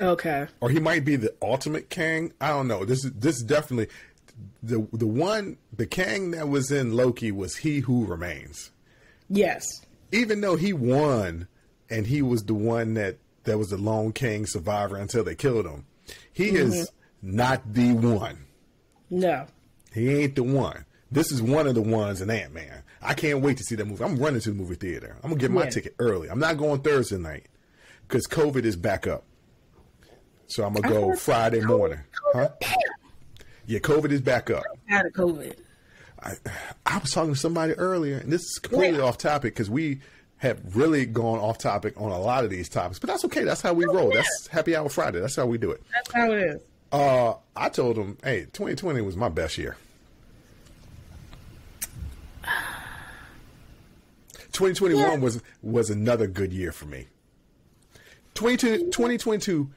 Okay. Or he might be the ultimate Kang. I don't know. This is this is definitely the the one the Kang that was in Loki was He Who Remains. Yes. Even though he won, and he was the one that that was the lone Kang survivor until they killed him. He mm-hmm. is. Not the one. No. He ain't the one. This is one of the ones in Ant-Man. I can't wait to see that movie. I'm running to the movie theater. I'm going to get my yeah. ticket early. I'm not going Thursday night because COVID is back up. So I'm going to go Friday morning. Huh? Yeah, COVID is back up. Out of COVID. I, I was talking to somebody earlier, and this is completely yeah. off topic because we have really gone off topic on a lot of these topics. But that's okay. That's how we oh, roll. Yeah. That's Happy Hour Friday. That's how we do it. That's how it is. Uh, I told him, hey, twenty twenty was my best year. twenty twenty-one yeah. was, was another good year for me. twenty twenty-two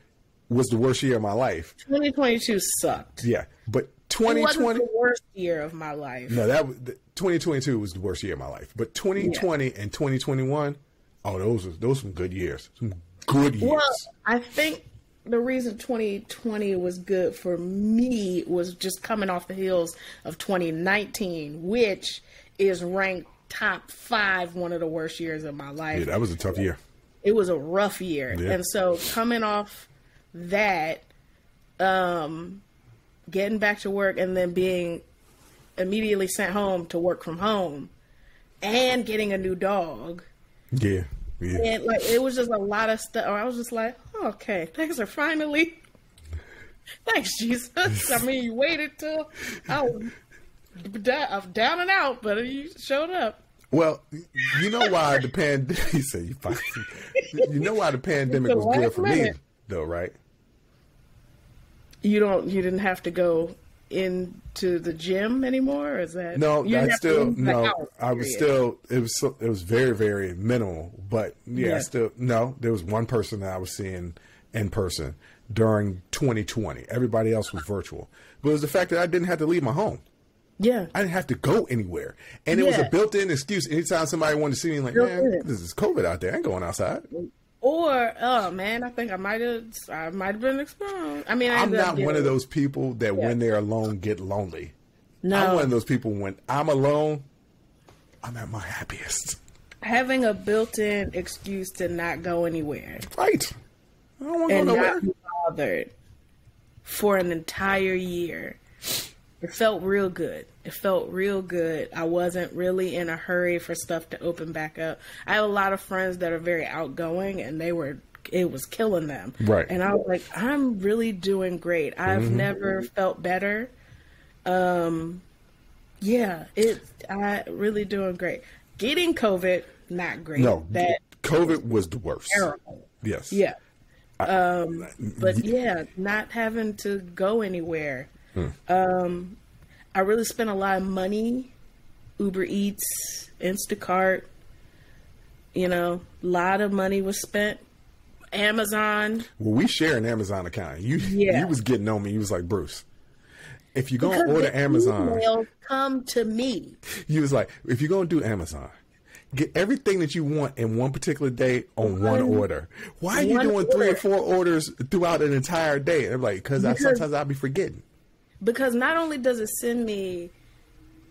was the worst year of my life. twenty twenty-two sucked. Yeah. But twenty twenty it wasn't the worst year of my life. No, that was, twenty twenty-two was the worst year of my life, but twenty twenty yeah. and twenty twenty-one, oh, those are, those are some good years. Some good years. Well, I think the reason twenty twenty was good for me was just coming off the heels of twenty nineteen, which is ranked top five, one of the worst years of my life. Yeah, that was a tough year. It was a rough year. Yeah. And so coming off that, um, getting back to work and then being immediately sent home to work from home and getting a new dog. Yeah. Yeah. And like it was just a lot of stuff. I was just like, oh, okay, thanks for finally. Thanks, Jesus. I mean, you waited till I was down and out, but you showed up. Well, you know why the pandemic. You said you finally. You know why the pandemic was good for me, though, right? You don't. You didn't have to go into the gym anymore? Or is that no? I still no. Hours, I was still it was so, it was very very minimal. But yeah, yeah, I still no. There was one person that I was seeing in person during twenty twenty. Everybody else was virtual. But it was the fact that I didn't have to leave my home. Yeah, I didn't have to go anywhere, and yeah. it was a built-in excuse. Anytime somebody wanted to see me, like, man, this is COVID out there. I ain't going outside. Or, oh man, I think I might have, I might have been exposed. I mean, I I'm not one of those people that yeah. when they're alone get lonely. No, I'm one of those people when I'm alone, I'm at my happiest. Having a built-in excuse to not go anywhere, right? I don't want to go nowhere. Not be bothered for an entire year. It felt real good. It felt real good. I wasn't really in a hurry for stuff to open back up. I have a lot of friends that are very outgoing, and they were, it was killing them. Right. And I was like, I'm really doing great. I've mm-hmm. never felt better. Um, yeah, it. I really doing great. Getting COVID, not great. No, that COVID was the worst. Terrible. Yes. Yeah. I, um, but yeah, not having to go anywhere. Hmm. Um, I really spent a lot of money, Uber Eats, Instacart, you know, a lot of money was spent. Amazon. Well, we share an Amazon account. You, yeah. you was getting on me. You was like, Bruce, if you're going to order Amazon, email come to me. You was like, if you're going to do Amazon, get everything that you want in one particular day on one, one order. Why are you doing order. three or four orders throughout an entire day? And I'm like, cause because I, sometimes I'll be forgetting. Because not only does it send me,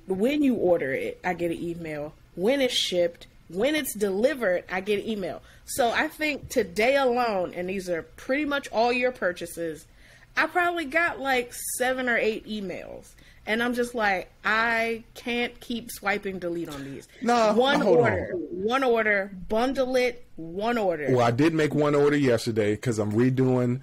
when you order it, I get an email. When it's shipped, when it's delivered, I get an email. So I think today alone, and these are pretty much all your purchases, I probably got like seven or eight emails. And I'm just like, I can't keep swiping delete on these. No, one order, on. one order, bundle it, one order. Well, I did make one order yesterday because I'm redoing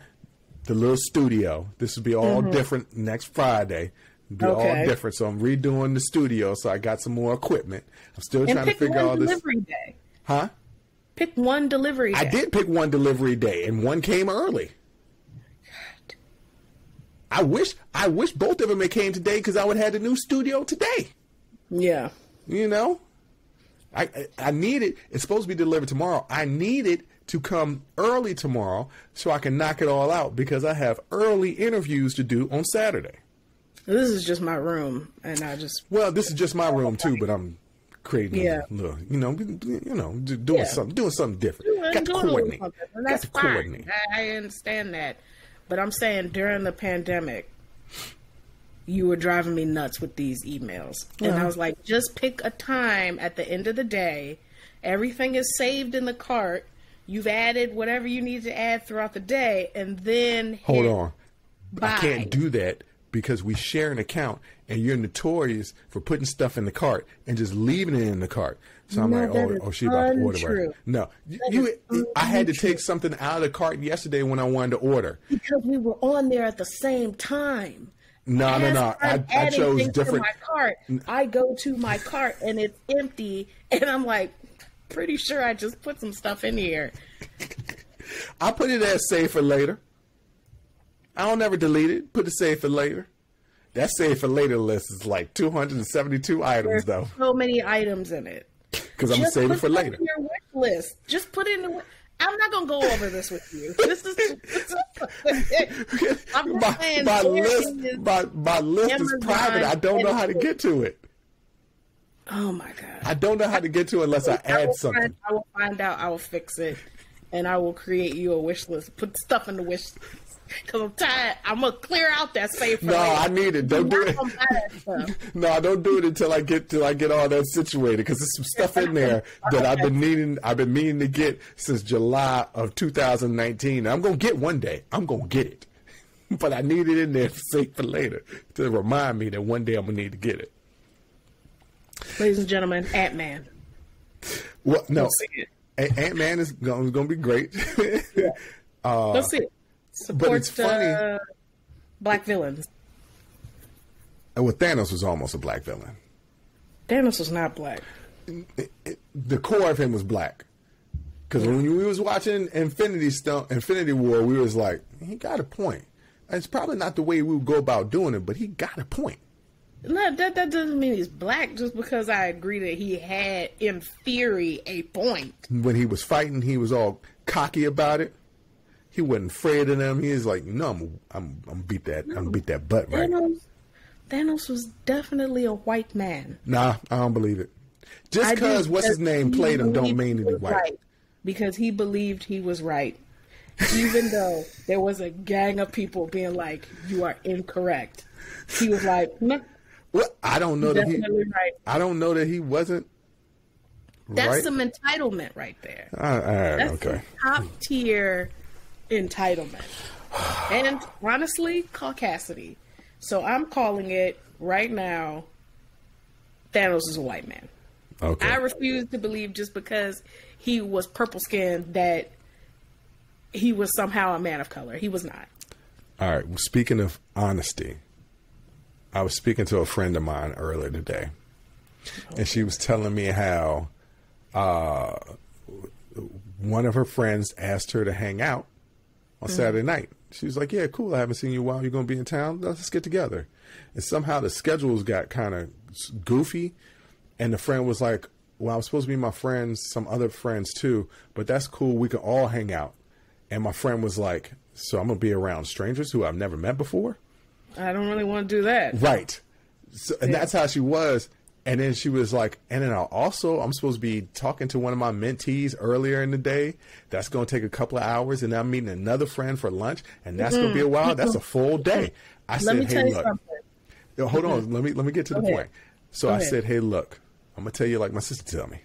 the little studio. This will be all mm-hmm. different next Friday. It'll be okay. all different. So I'm redoing the studio. So I got some more equipment. I'm still and trying to figure out this. Delivery day. Huh? Pick one delivery day. I did pick one delivery day, and one came early. God. I wish I wish both of them had came today because I would have had the new studio today. Yeah. You know? I, I, I need it. It's supposed to be delivered tomorrow. I need it to come early tomorrow so I can knock it all out because I have early interviews to do on Saturday. This is just my room, and I just... Well, this is just my room, too, but I'm creating yeah. a little, you know, you know, doing, yeah. something, doing something different. Doing, Got to coordinate. Well, that's Got to fine. Coordinate. I understand that, but I'm saying during the pandemic, you were driving me nuts with these emails. Yeah. And I was like, just pick a time at the end of the day. Everything is saved in the cart. You've added whatever you need to add throughout the day, and then hold on. Buy. I can't do that because we share an account, and you're notorious for putting stuff in the cart and just leaving it in the cart. So I'm no, like, oh, oh, she about to order right now. No, that you. you I had to take something out of the cart yesterday when I wanted to order because we were on there at the same time. No, As no, no. I, I chose different. My cart, I go to my cart and it's empty, and I'm like, pretty sure I just put some stuff in here. I put it as save for later. I don't ever delete it. Put it save for later. That save for later list is like two hundred seventy-two items, though. So many items in it. Because I'm saving for later. Just put it in your wish list. Just put it in the. I'm not gonna go over this with you. This is. This is I'm my, saying my list. Is my my list Amazon is private. I don't know how to get to it. Oh my God. I don't know how to get to it unless I, I add something. Find, I will find out. I will fix it. And I will create you a wish list. Put stuff in the wish list. Because I'm tired. I'm going to clear out that safe. No, later. I need it. Don't do it. No, don't do it until I get till I get all that situated. Because there's some stuff in there that I've been needing. I've been meaning to get since July of two thousand nineteen. I'm going to get one day. I'm going to get it. But I need it in there for safe for later to remind me that one day I'm going to need to get it. Ladies and gentlemen, Ant-Man. Well, no, Ant-Man is going to be great. Yeah. uh, Let's see it. Support, but it's funny. Uh, black villains. Well, Thanos was almost a black villain. Thanos was not black. It, it, the core of him was black. Because yeah. when we was watching Infinity Stone, Infinity War, we was like, he got a point. It's probably not the way we would go about doing it, but he got a point. No, that, that doesn't mean he's black just because I agree that he had, in theory, a point. When he was fighting, he was all cocky about it. He wasn't afraid of them. He was like, no, I'm, I'm, I'm beat that, no. I'm beat that butt right now. Thanos was definitely a white man. Nah, I don't believe it. Just because what's his name played him don't mean that he's white. Right, because he believed he was right. Even though there was a gang of people being like, you are incorrect. He was like, no. Well, I don't know that he, right. I don't know that he wasn't. That's right. Some entitlement right there. Uh, all right, That's okay. Top tier entitlement. And honestly, caucasity. So I'm calling it right now, Thanos is a white man. Okay. I refuse to believe just because he was purple skinned that he was somehow a man of color. He was not. All right. Well, speaking of honesty, I was speaking to a friend of mine earlier today, and she was telling me how uh, one of her friends asked her to hang out on mm-hmm. Saturday night. She was like, yeah, cool. I haven't seen you in a while. You're going to be in town. Let's get together. And somehow the schedules got kind of goofy. And the friend was like, well, I was supposed to be my friends, some other friends too, but that's cool. We can all hang out. And my friend was like, so I'm going to be around strangers who I've never met before. I don't really want to do that. Right. So, and yeah. That's how she was. And then she was like, and then I'll also, I'm supposed to be talking to one of my mentees earlier in the day. That's going to take a couple of hours. And I'm meeting another friend for lunch. And that's mm-hmm. going to be a while. That's a full day. I let said, hey, look, yo, hold on. Let me, let me get to the okay. point. So Go I ahead. said, hey, look, I'm going to tell you like my sister tell me.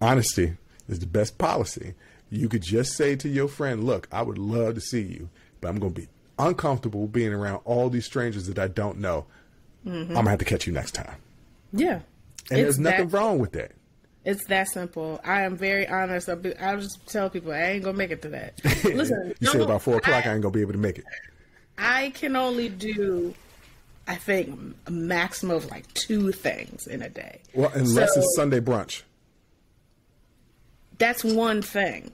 Honesty is the best policy. You could just say to your friend, look, I would love to see you, but I'm going to be uncomfortable being around all these strangers that I don't know. Mm-hmm. I'm gonna have to catch you next time. Yeah, and there's nothing that, wrong with that. It's that simple. I am very honest. I'll, be, I'll just tell people I ain't gonna make it to that. Listen, you said about four o'clock. I, I ain't gonna be able to make it. I can only do, I think, a maximum of like two things in a day. Well, unless so, it's Sunday brunch. That's one thing.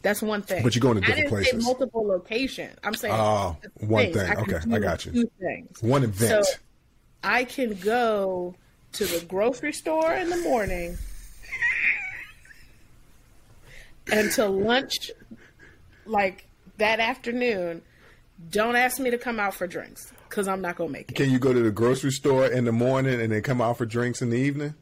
That's one thing. But you're going to different I didn't places. Say multiple locations. I'm saying oh, one thing. I okay, I got you. Two things. One event. So I can go to the grocery store in the morning and to lunch like that afternoon. Don't ask me to come out for drinks because I'm not going to make it. Can you go to the grocery store in the morning and then come out for drinks in the evening?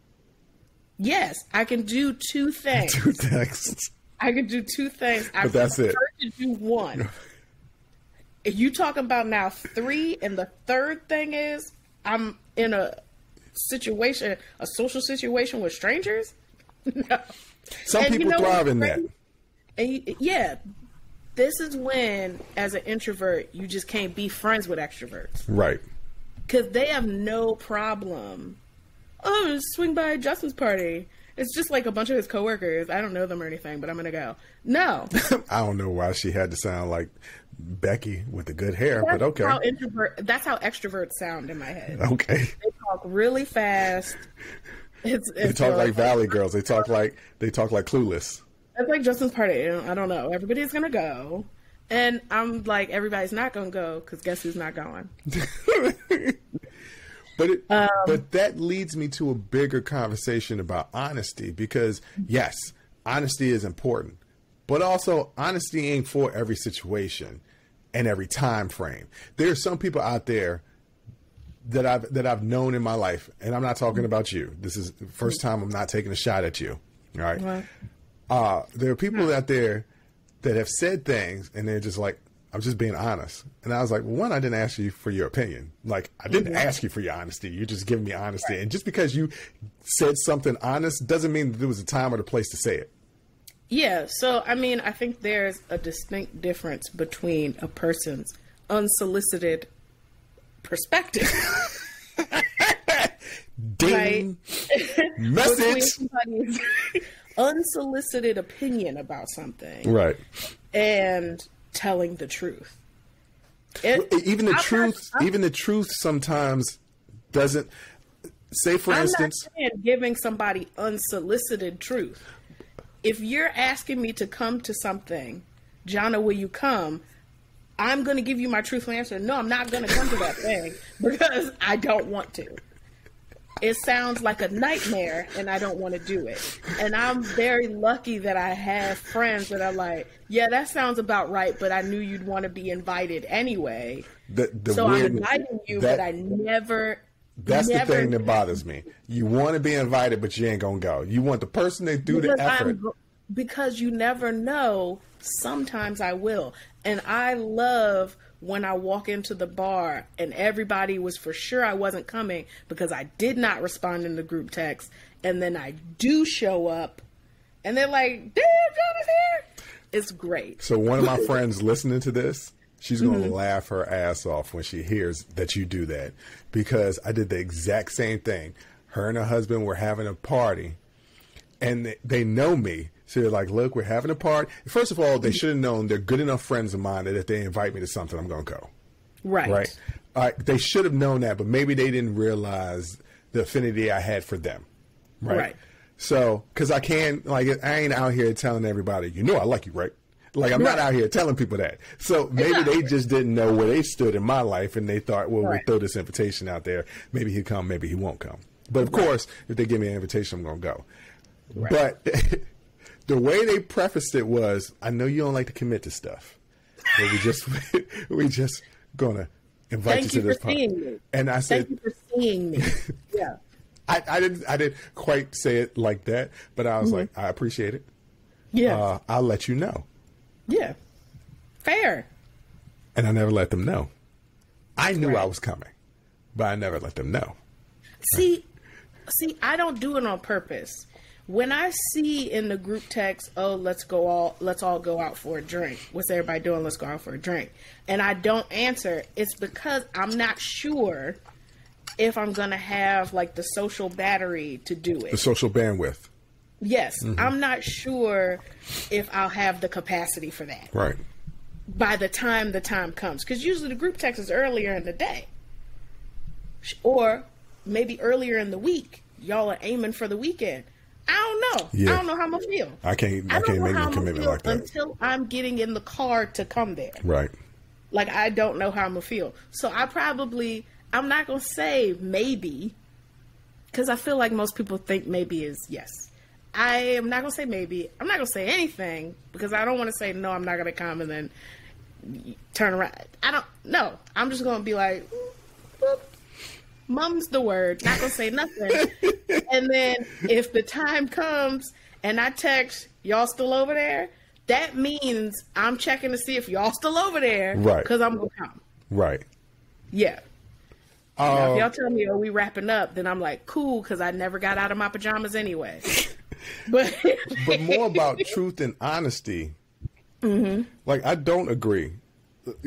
Yes, I can do two things. Two things. I could do two things. I but that's it. To do one. You talking about now three, and the third thing is I'm in a situation, a social situation with strangers. No. Some and people you know, thrive in that. And you, yeah, this is when, as an introvert, you just can't be friends with extroverts, right? Because they have no problem. Oh, swing by Justin's party. It's just like a bunch of his coworkers. I don't know them or anything, but I'm going to go. No. I don't know why she had to sound like Becky with the good hair, that's but okay. How introvert, that's how extroverts sound in my head. Okay. They talk really fast. It's, they it's talk so like Valley like, Girls. They talk like they talk like Clueless. It's like Justin's party. I don't know. Everybody's going to go. And I'm like, everybody's not going to go because guess who's not going? But it, um, but that leads me to a bigger conversation about honesty because, yes, honesty is important. But also, honesty ain't for every situation and every time frame. There are some people out there that I've, that I've known in my life, and I'm not talking about you. This is the first time I'm not taking a shot at you, all right? What? Uh, there are people out there that have said things, and they're just like, I'm just being honest. And I was like, well, one, I didn't ask you for your opinion. Like, I didn't mm-hmm. ask you for your honesty. You're just giving me honesty. Right. And just because you said something honest doesn't mean that there was a time or the place to say it. Yeah. So, I mean, I think there's a distinct difference between a person's unsolicited perspective. Ding. Message. Unsolicited opinion about something. Right. And telling the truth. It, even the I'm truth, not, even the truth sometimes doesn't say, for I'm instance, not saying giving somebody unsolicited truth. If you're asking me to come to something, Jonna, will you come? I'm going to give you my truthful answer. No, I'm not going to come to that thing because I don't want to. It sounds like a nightmare and I don't want to do it. And I'm very lucky that I have friends that are like, yeah, that sounds about right, but I knew you'd want to be invited anyway. The, the so I'm inviting you, that, but I never... That's never, the thing that bothers me. You want to be invited, but you ain't going to go. You want the person that do the effort. I'm, because you never know. Sometimes I will. And I love when I walk into the bar and everybody was for sure I wasn't coming because I did not respond in the group text. And then I do show up and they're like, damn, John is here. It's great. So one of my friends listening to this, she's going to mm-hmm. laugh her ass off when she hears that you do that, because I did the exact same thing. Her and her husband were having a party and they, they know me. So they're like, look, we're having a party. First of all, they should have known they're good enough friends of mine that if they invite me to something, I'm going to go. Right. Right. Uh, they should have known that, but maybe they didn't realize the affinity I had for them. Right. Right. So, because I can't, like, I ain't out here telling everybody, you know I like you, right? Like, I'm right. not out here telling people that. So maybe they just didn't know where they stood in my life, and they thought, well, right. we'll throw this invitation out there. Maybe he'll come, maybe he won't come. But, of right. course, if they give me an invitation, I'm going to go. Right. But... The way they prefaced it was, I know you don't like to commit to stuff, but we just we just gonna invite Thank you to you this party. And I said, "Thank you for seeing me." Yeah, I, I didn't I didn't quite say it like that, but I was mm-hmm. like, "I appreciate it." Yeah, uh, I'll let you know. Yeah, fair. And I never let them know. I knew right. I was coming, but I never let them know. See, see, I don't do it on purpose. When I see in the group text, oh, let's go all, let's all go out for a drink. What's everybody doing? Let's go out for a drink. And I don't answer. It's because I'm not sure if I'm going to have like the social battery to do it. The social bandwidth. Yes. Mm-hmm. I'm not sure if I'll have the capacity for that. Right. By the time the time comes. Because usually the group text is earlier in the day. Or maybe earlier in the week. Y'all are aiming for the weekend. I don't know. Yeah. I don't know how I'm gonna feel. I can't. I, I can't make a commitment like that until I'm getting in the car to come there. Right. Like I don't know how I'm gonna feel. So I probably I'm not gonna say maybe, because I feel like most people think maybe is yes. I am not gonna say maybe. I'm not gonna say anything because I don't want to say no. I'm not gonna come and then turn around. I don't know. I'm just gonna be like, boop. Mum's the word. Not gonna say nothing. And then if the time comes and I text y'all still over there, that means I'm checking to see if y'all still over there, right? Because I'm gonna come, right? Yeah. Um, now, if y'all tell me, "Are we wrapping up?" Then I'm like, "Cool," because I never got out of my pajamas anyway. But but more about truth and honesty. Mm-hmm. Like I don't agree.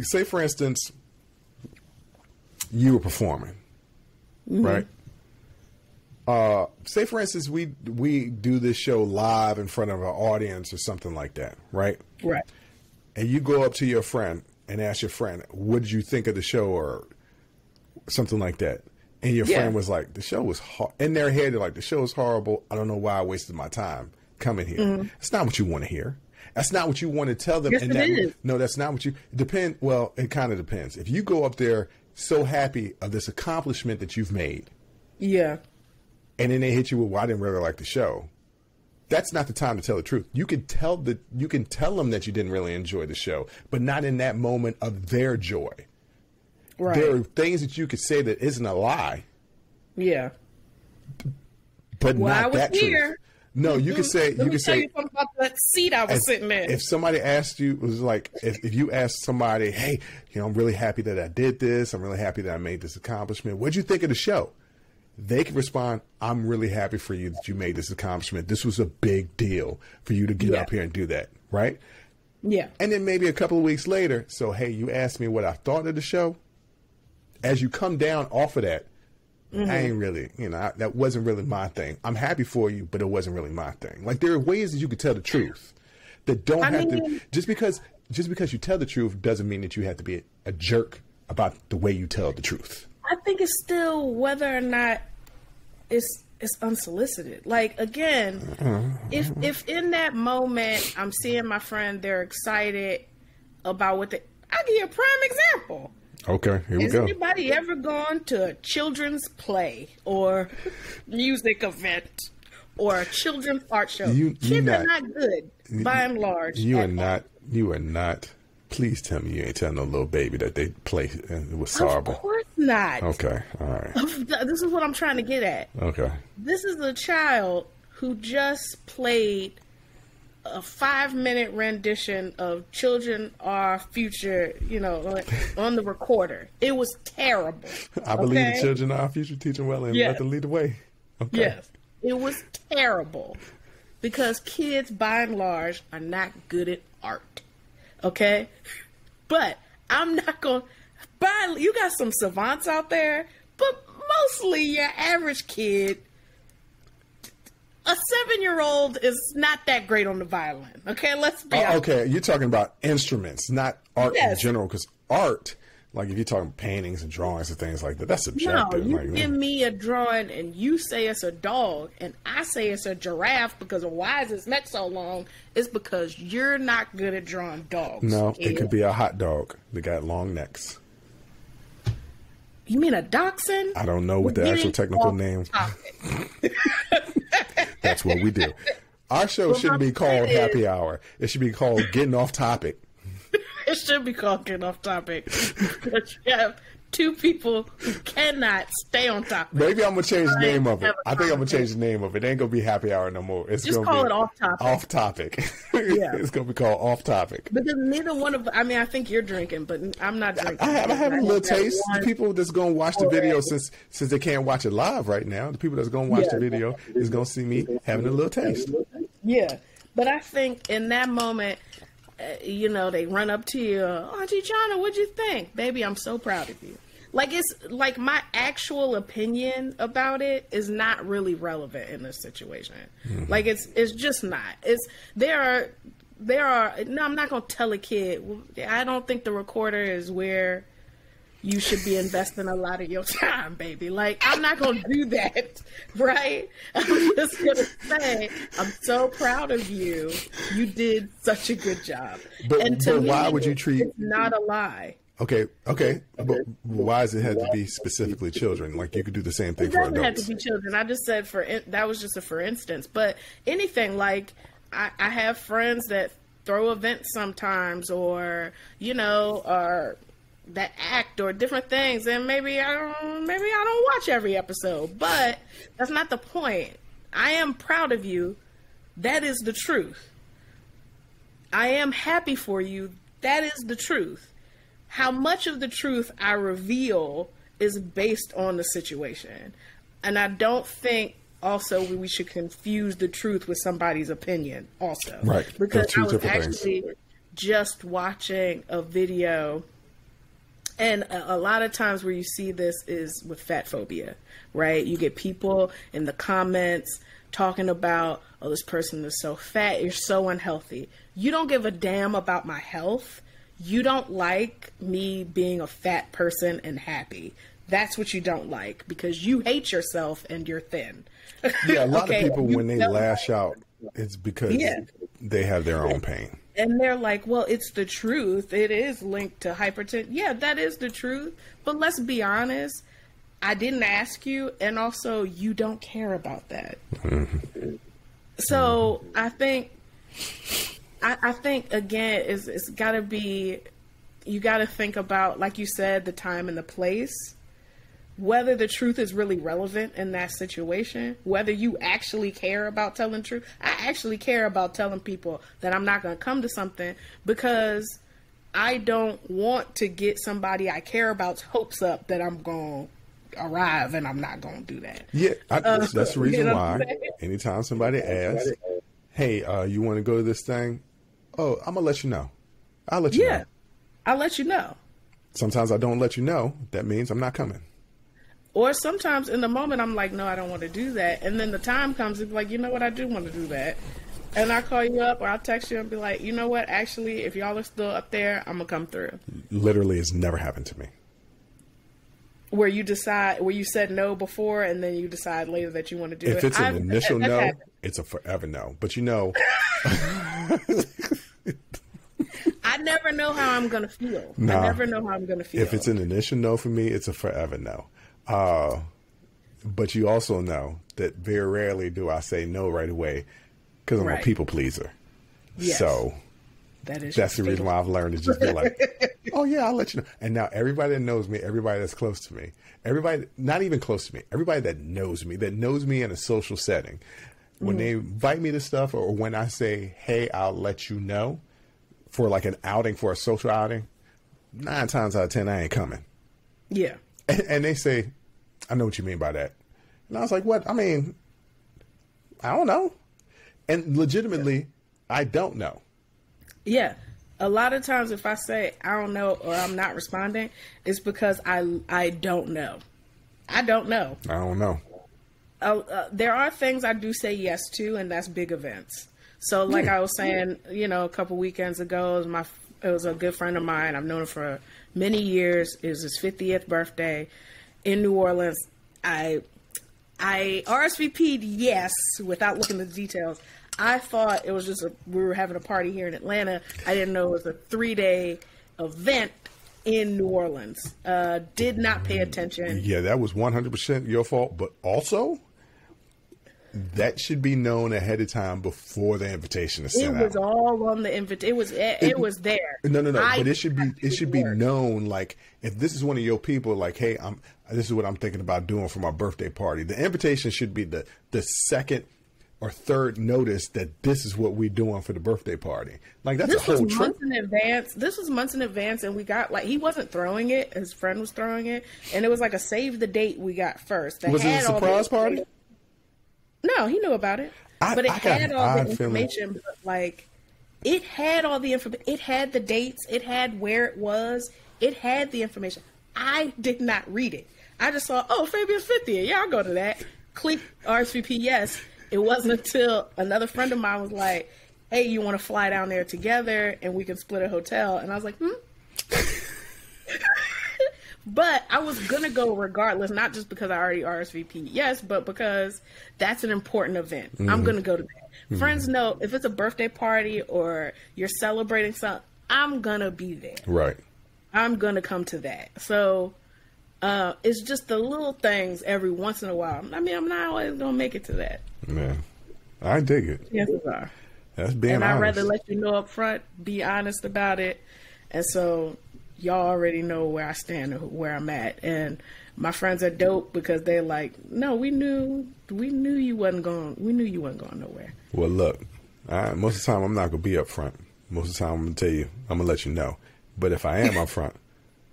Say for instance, you were performing. Mm-hmm. Right. Uh, say, for instance, we we do this show live in front of an audience or something like that. Right. Right. And you go up to your friend and ask your friend, what did you think of the show or something like that? And your yeah. friend was like, the show was ho-. In their head, they're like, the show is horrible. I don't know why I wasted my time coming here. Mm-hmm. That's not what you want to hear. That's not what you want to tell them. Yes, and it that, is. No, that's not what you depend. Well, it kind of depends. If you go up there so happy of this accomplishment that you've made. Yeah. And then they hit you with, well, I didn't really like the show. That's not the time to tell the truth. You can tell the, you can tell them that you didn't really enjoy the show, but not in that moment of their joy. Right. There are things that you could say that isn't a lie. Yeah. But well, not I was that here. Truth. No, you could say, Let you could say, you about that seat I was as, sitting in. If somebody asked you, it was like, if, if you asked somebody, hey, you know, I'm really happy that I did this. I'm really happy that I made this accomplishment. What'd you think of the show? They could respond, I'm really happy for you that you made this accomplishment. This was a big deal for you to get yeah. up here and do that. Right. Yeah. And then maybe a couple of weeks later. So, hey, you asked me what I thought of the show. As you come down off of that, mm-hmm. I ain't really, you know, I, that wasn't really my thing. I'm happy for you, but it wasn't really my thing. Like there are ways that you could tell the truth that don't I have mean, to, just because, just because you tell the truth doesn't mean that you have to be a, a jerk about the way you tell the truth. I think it's still whether or not it's, it's unsolicited. Like again, mm-hmm. if, if in that moment I'm seeing my friend, they're excited about what they, I'll give you a prime example. Okay, here we go. Has anybody ever gone to a children's play or music event or a children's art show? You, Kids not, are not good, you, by and large. You are not. You are not. Please tell me you ain't telling no little baby that they play and it was horrible. Of course not. Okay, all right. This is what I'm trying to get at. Okay. This is a child who just played a five-minute rendition of Children Are Future, you know, on the recorder. It was terrible. I believe okay? the Children Are Future, teaching well and yes. let them lead the way. Okay. Yes. It was terrible because kids, by and large, are not good at art. Okay? But I'm not going to... You got some savants out there, but mostly your average kid... A seven-year-old is not that great on the violin. Okay, let's be uh, okay, you're talking about instruments, not art yes. in general, because art, like if you're talking paintings and drawings and things like that, that's subjective. No, you like, give mm. me a drawing and you say it's a dog and I say it's a giraffe because of why is its neck so long? It's because you're not good at drawing dogs. No, kid. It could be a hot dog that got long necks. You mean a dachshund? I don't know what the actual technical name is. That's what we do. Our show well, shouldn't be called Happy Hour. It should be called Getting Off Topic. It should be called Getting Off Topic. Because you have two people who cannot stay on topic. Maybe I'm going to change the name of it. I think I'm going to change the name of it. It ain't going to be Happy Hour no more. It's Just call be it Off Topic. Off Topic. Yeah. It's going to be called Off Topic. Because neither one of... I mean, I think you're drinking, but I'm not drinking. I have, I have I a little taste. The people that's going to watch the video right. since since they can't watch it live right now, the people that's going to watch yeah, the video exactly. is going to see me having a little taste. Yeah. But I think in that moment... Uh, you know, they run up to you, oh, Gianna, what'd you think? Baby, I'm so proud of you. Like, it's like my actual opinion about it is not really relevant in this situation. Mm-hmm. Like, it's it's just not. It's there are, there are, no, I'm not going to tell a kid, I don't think the recorder is where you should be investing a lot of your time, baby. Like, I'm not going to do that, right? I'm just going to say, I'm so proud of you. You did such a good job. But, and to but me, why would you treat... It's not a lie. Okay, okay. But why does it have to be specifically children? Like, you could do the same thing for adults. It doesn't have to be children. I just said for... In, that was just a for instance. But anything, like, I, I have friends that throw events sometimes or, you know, are... that act or different things, and maybe I don't maybe I don't watch every episode, but that's not the point. I am proud of you. That is the truth. I am happy for you. That is the truth. How much of the truth I reveal is based on the situation. And I don't think also we should confuse the truth with somebody's opinion also. Right. Because I was actually things. just watching a video. And a lot of times where you see this is with fat phobia, right? You get people in the comments talking about, oh, this person is so fat, you're so unhealthy. You don't give a damn about my health. You don't like me being a fat person and happy. That's what you don't like because you hate yourself and you're thin. Yeah, a lot okay? of people, when they lash out, it's because yeah. they have their own pain. And they're like, well, it's the truth. It is linked to hypertension. Yeah, that is the truth. But let's be honest. I didn't ask you. And also, you don't care about that. So I think, I, I think, again, it's, it's got to be, you got to think about, like you said, the time and the place. Whether the truth is really relevant in that situation, whether you actually care about telling truth. I actually care about telling people that I'm not going to come to something because I don't want to get somebody I care about's hopes up that I'm going to arrive and I'm not going to do that. Yeah, I, uh, that's the reason you know why anytime somebody asks, hey, uh, you want to go to this thing? Oh, I'm going to let you know. I'll let you yeah, know. Yeah, I'll let you know. Sometimes I don't let you know. That means I'm not coming. Or sometimes in the moment, I'm like, no, I don't want to do that. And then the time comes, it's like, you know what? I do want to do that. And I call you up or I'll text you and be like, you know what? Actually, if y'all are still up there, I'm going to come through. Literally, it's never happened to me. Where you decide, where you said no before and then you decide later that you want to do it. If it's an initial no, it's a forever no. But you know... I never know how I'm gonna feel. Nah, I never know how I'm gonna feel. If it's an initial no for me, it's a forever no. Uh, but you also know that very rarely do I say no right away because I'm right. a people pleaser. Yes. So that is that's the reason why I've learned to just be like, oh yeah, I'll let you know. And now everybody that knows me, everybody that's close to me, everybody, not even close to me, everybody that knows me, that knows me in a social setting, when mm. they invite me to stuff or when I say, hey, I'll let you know for like an outing, for a social outing, nine times out of ten, I ain't coming. Yeah. And, and they say, I know what you mean by that. And I was like, what? I mean, I don't know. And legitimately, yeah. I don't know. Yeah. A lot of times if I say I don't know or I'm not responding, it's because I, I don't know. I don't know. I don't know. Uh, uh, there are things I do say yes to, and that's big events. So like mm. I was saying, you know, a couple weekends ago, it was, my, it was a good friend of mine. I've known him for many years. It was his fiftieth birthday in New Orleans. I, I R S V P'd yes without looking at the details. I thought it was just a, we were having a party here in Atlanta. I didn't know it was a three-day event in New Orleans. Uh, did not pay attention. Yeah, that was one hundred percent your fault. But also, that should be known ahead of time before the invitation is sent out. It was all on the invitation. It was it, it, it was there. No, no, no. I, but it should be it should be known. Like if this is one of your people, like, hey, I'm. This is what I'm thinking about doing for my birthday party. The invitation should be the the second or third notice that this is what we're doing for the birthday party. Like that's this a whole was trip. months in advance. This was months in advance, and we got like he wasn't throwing it; his friend was throwing it, and it was like a save the date we got first. They was it a surprise party? No, he knew about it, I, but it I had all the information. But like it had all the information. It had the dates. It had where it was. It had the information. I did not read it. I just saw, oh, Fabian's fiftieth. Yeah, I'll go to that. Click R S V P. Yes. It wasn't until another friend of mine was like, hey, you want to fly down there together and we can split a hotel? And I was like, hmm. But I was going to go regardless, not just because I already R S V P. Yes, but because that's an important event. Mm-hmm. I'm going to go to that. Mm-hmm. Friends know if it's a birthday party or you're celebrating something, I'm going to be there. Right. I'm going to come to that. So uh, it's just the little things every once in a while. I mean, I'm not always going to make it to that. Man, I dig it. Chances are. That's being and honest. And I'd rather let you know up front, be honest about it. And so y'all already know where I stand and where I'm at. And my friends are dope because they're like, no, we knew we knew you wasn't going we knew you wasn't going nowhere. Well look, I, most of the time I'm not gonna be up front. Most of the time I'm gonna tell you, I'm gonna let you know. But if I am up front,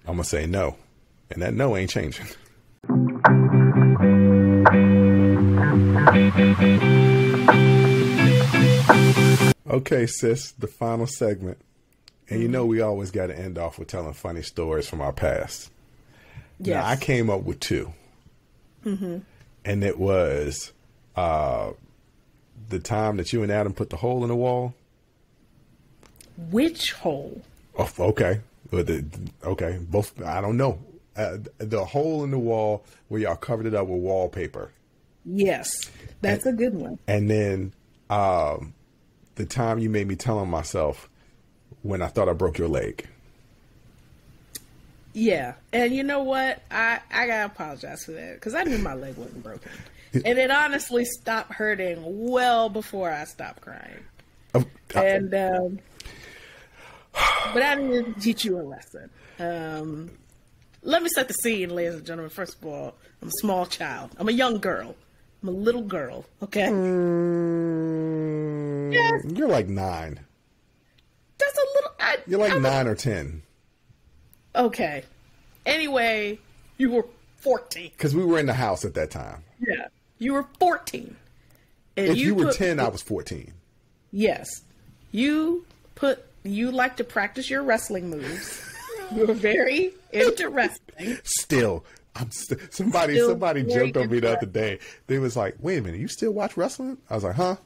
I'm gonna say no. And that no ain't changing. Okay, sis, the final segment. And you know we always got to end off with telling funny stories from our past. Yes. Now, I came up with two. Mm-hmm. And it was uh, the time that you and Adam put the hole in the wall. Which hole? Oh, okay. Okay. Both. I don't know. Uh, the hole in the wall where y'all covered it up with wallpaper. Yes, that's and, a good one. And then um, the time you made me tell on myself when I thought I broke your leg. Yeah. And you know what? I, I got to apologize for that because I knew my leg wasn't broken. And it honestly stopped hurting well before I stopped crying. Um, and um, but I needed to teach you a lesson. Um, let me set the scene, ladies and gentlemen. First of all, I'm a small child. I'm a young girl. I'm a little girl, okay? Mm, yes. You're like nine. That's a little... I, you're like I'm nine a, or ten. Okay. Anyway, you were fourteen. Because we were in the house at that time. Yeah. You were fourteen. And if you, you were put, ten, I was fourteen. Yes. You put... You like to practice your wrestling moves. You were very into wrestling. Still... I'm st somebody still somebody joked on me the other day. They was like, wait a minute, you still watch wrestling? I was like, huh?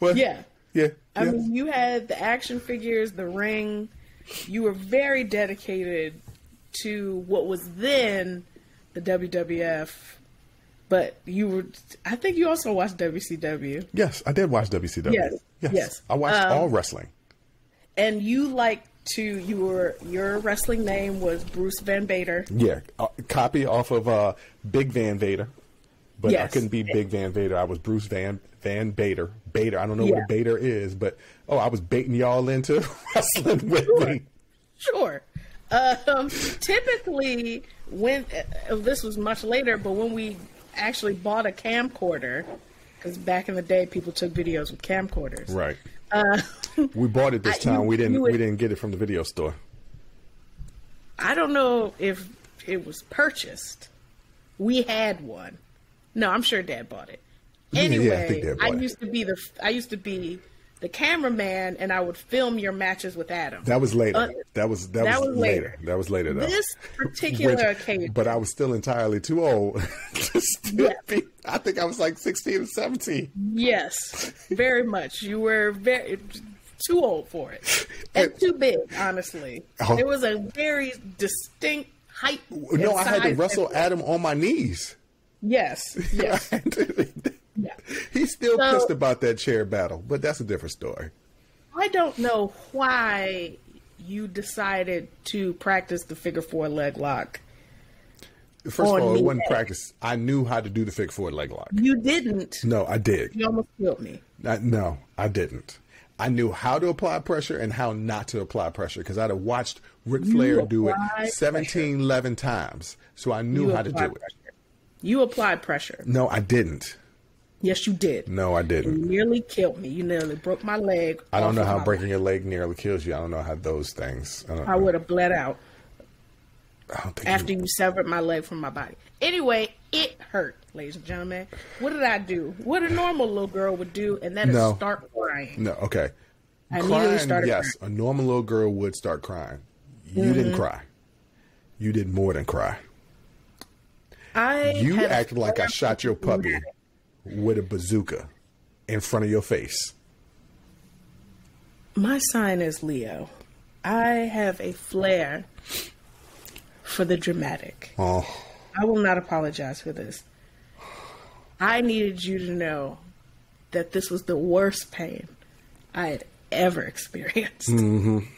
What? Yeah. Yeah. I yeah. mean, you had the action figures, the ring. You were very dedicated to what was then the W W F. But you were, I think you also watched W C W. Yes, I did watch W C W. Yes. Yes. yes. I watched um, all wrestling. and you like to you were your wrestling name was Bruce Van Vader. Yeah, uh, copy off of uh, Big Van Vader, but yes. I couldn't be Big Van Vader. I was Bruce Van Van Bader. Bader. I don't know yeah. what a Bader is, but oh, I was baiting y'all into wrestling with sure. me. Sure. Um, typically, when uh, this was much later, but when we actually bought a camcorder, because back in the day people took videos with camcorders, right? Uh, we bought it this time. I, you, we didn't. Would, we didn't get it from the video store. I don't know if it was purchased. We had one. No, I'm sure Dad bought it. Anyway, yeah, I, think Dad bought I used it. to be the. I used to be. the cameraman, and I would film your matches with Adam. That was later. Uh, that was that, that was, was later. later. That was later, though. This particular Which, occasion. But I was still entirely too old. to still yes. be, I think I was like sixteen or seventeen. Yes, very much. You were very too old for it. And too big, honestly. Oh. It was a very distinct height. No, I had to wrestle Adam on my knees. Yes, yes. Yeah. He's still so, pissed about that chair battle, but that's a different story. I don't know why you decided to practice the figure four leg lock. First of all, it wasn't practice. I knew how to do the figure four leg lock. You didn't. No, I did. You almost killed me. I, no, I didn't. I knew how to apply pressure and how not to apply pressure because I'd have watched Ric Flair do it seventeen, eleven times. So I knew how to do it. You applied pressure. No, I didn't. Yes, you did. No, I didn't. You nearly killed me. You nearly broke my leg. I don't know how breaking leg. your leg nearly kills you. I don't know how those things. I, I would have bled out I don't think after you... you severed my leg from my body. Anyway, it hurt, ladies and gentlemen. What did I do? What a normal little girl would do, and that no. is start crying. No, okay. I crying, immediately started yes, crying. A normal little girl would start crying. You mm-hmm. didn't cry. You did more than cry. I you acted like I shot your puppy. With a bazooka in front of your face. My sign is Leo. I have a flair for the dramatic. Oh. I will not apologize for this. I needed you to know that this was the worst pain I had ever experienced mm-hmm. in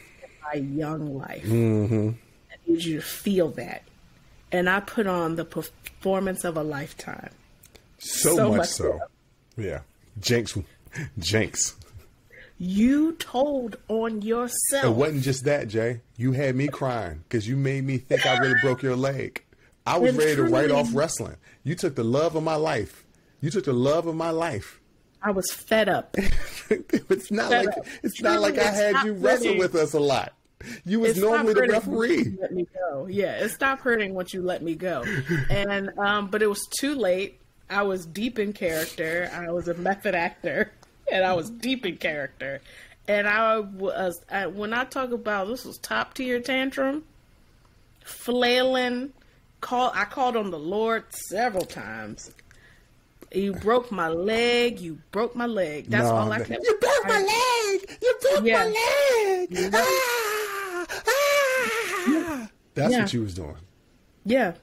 my young life. Mm-hmm. I needed you to feel that. And I put on the performance of a lifetime. So, so much, much so. Love. Yeah. Jinx. Jinx. You told on yourself. It wasn't just that, Jay. You had me crying because you made me think I really broke your leg. I was and ready truly, to write off wrestling. You took the love of my life. You took the love of my life. I was fed up. it's not fed like up. it's truly, not like it's I had you wrestle hurting. with us a lot. You was it's normally the referee. Let me go. Yeah, it stopped hurting once you let me go. And um, but it was too late. I was deep in character. I was a method actor, and I was deep in character. And I was I, when I talk about this was top tier tantrum, flailing. Call I called on the Lord several times. You broke my leg. You broke my leg. That's no, all I kept. You broke my leg. You broke yeah. my leg. Ah, ah. That's yeah. what you was doing. Yeah.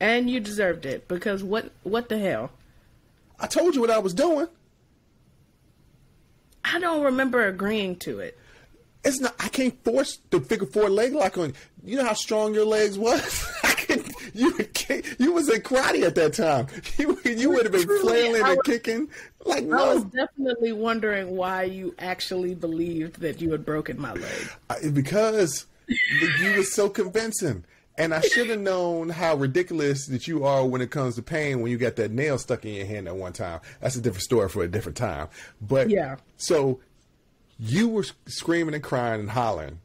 And you deserved it because what what the hell? I told you what I was doing. I don't remember agreeing to it. It's not. I can't force the figure four leg lock on you. You know how strong your legs was. I could, you can't, you was in karate at that time. You you would have been flailing was, and kicking. Like I no. was definitely wondering why you actually believed that you had broken my leg. I, because you were so convincing. And I should have known how ridiculous that you are when it comes to pain when you got that nail stuck in your hand at one time. That's a different story for a different time. But yeah. So you were screaming and crying and hollering.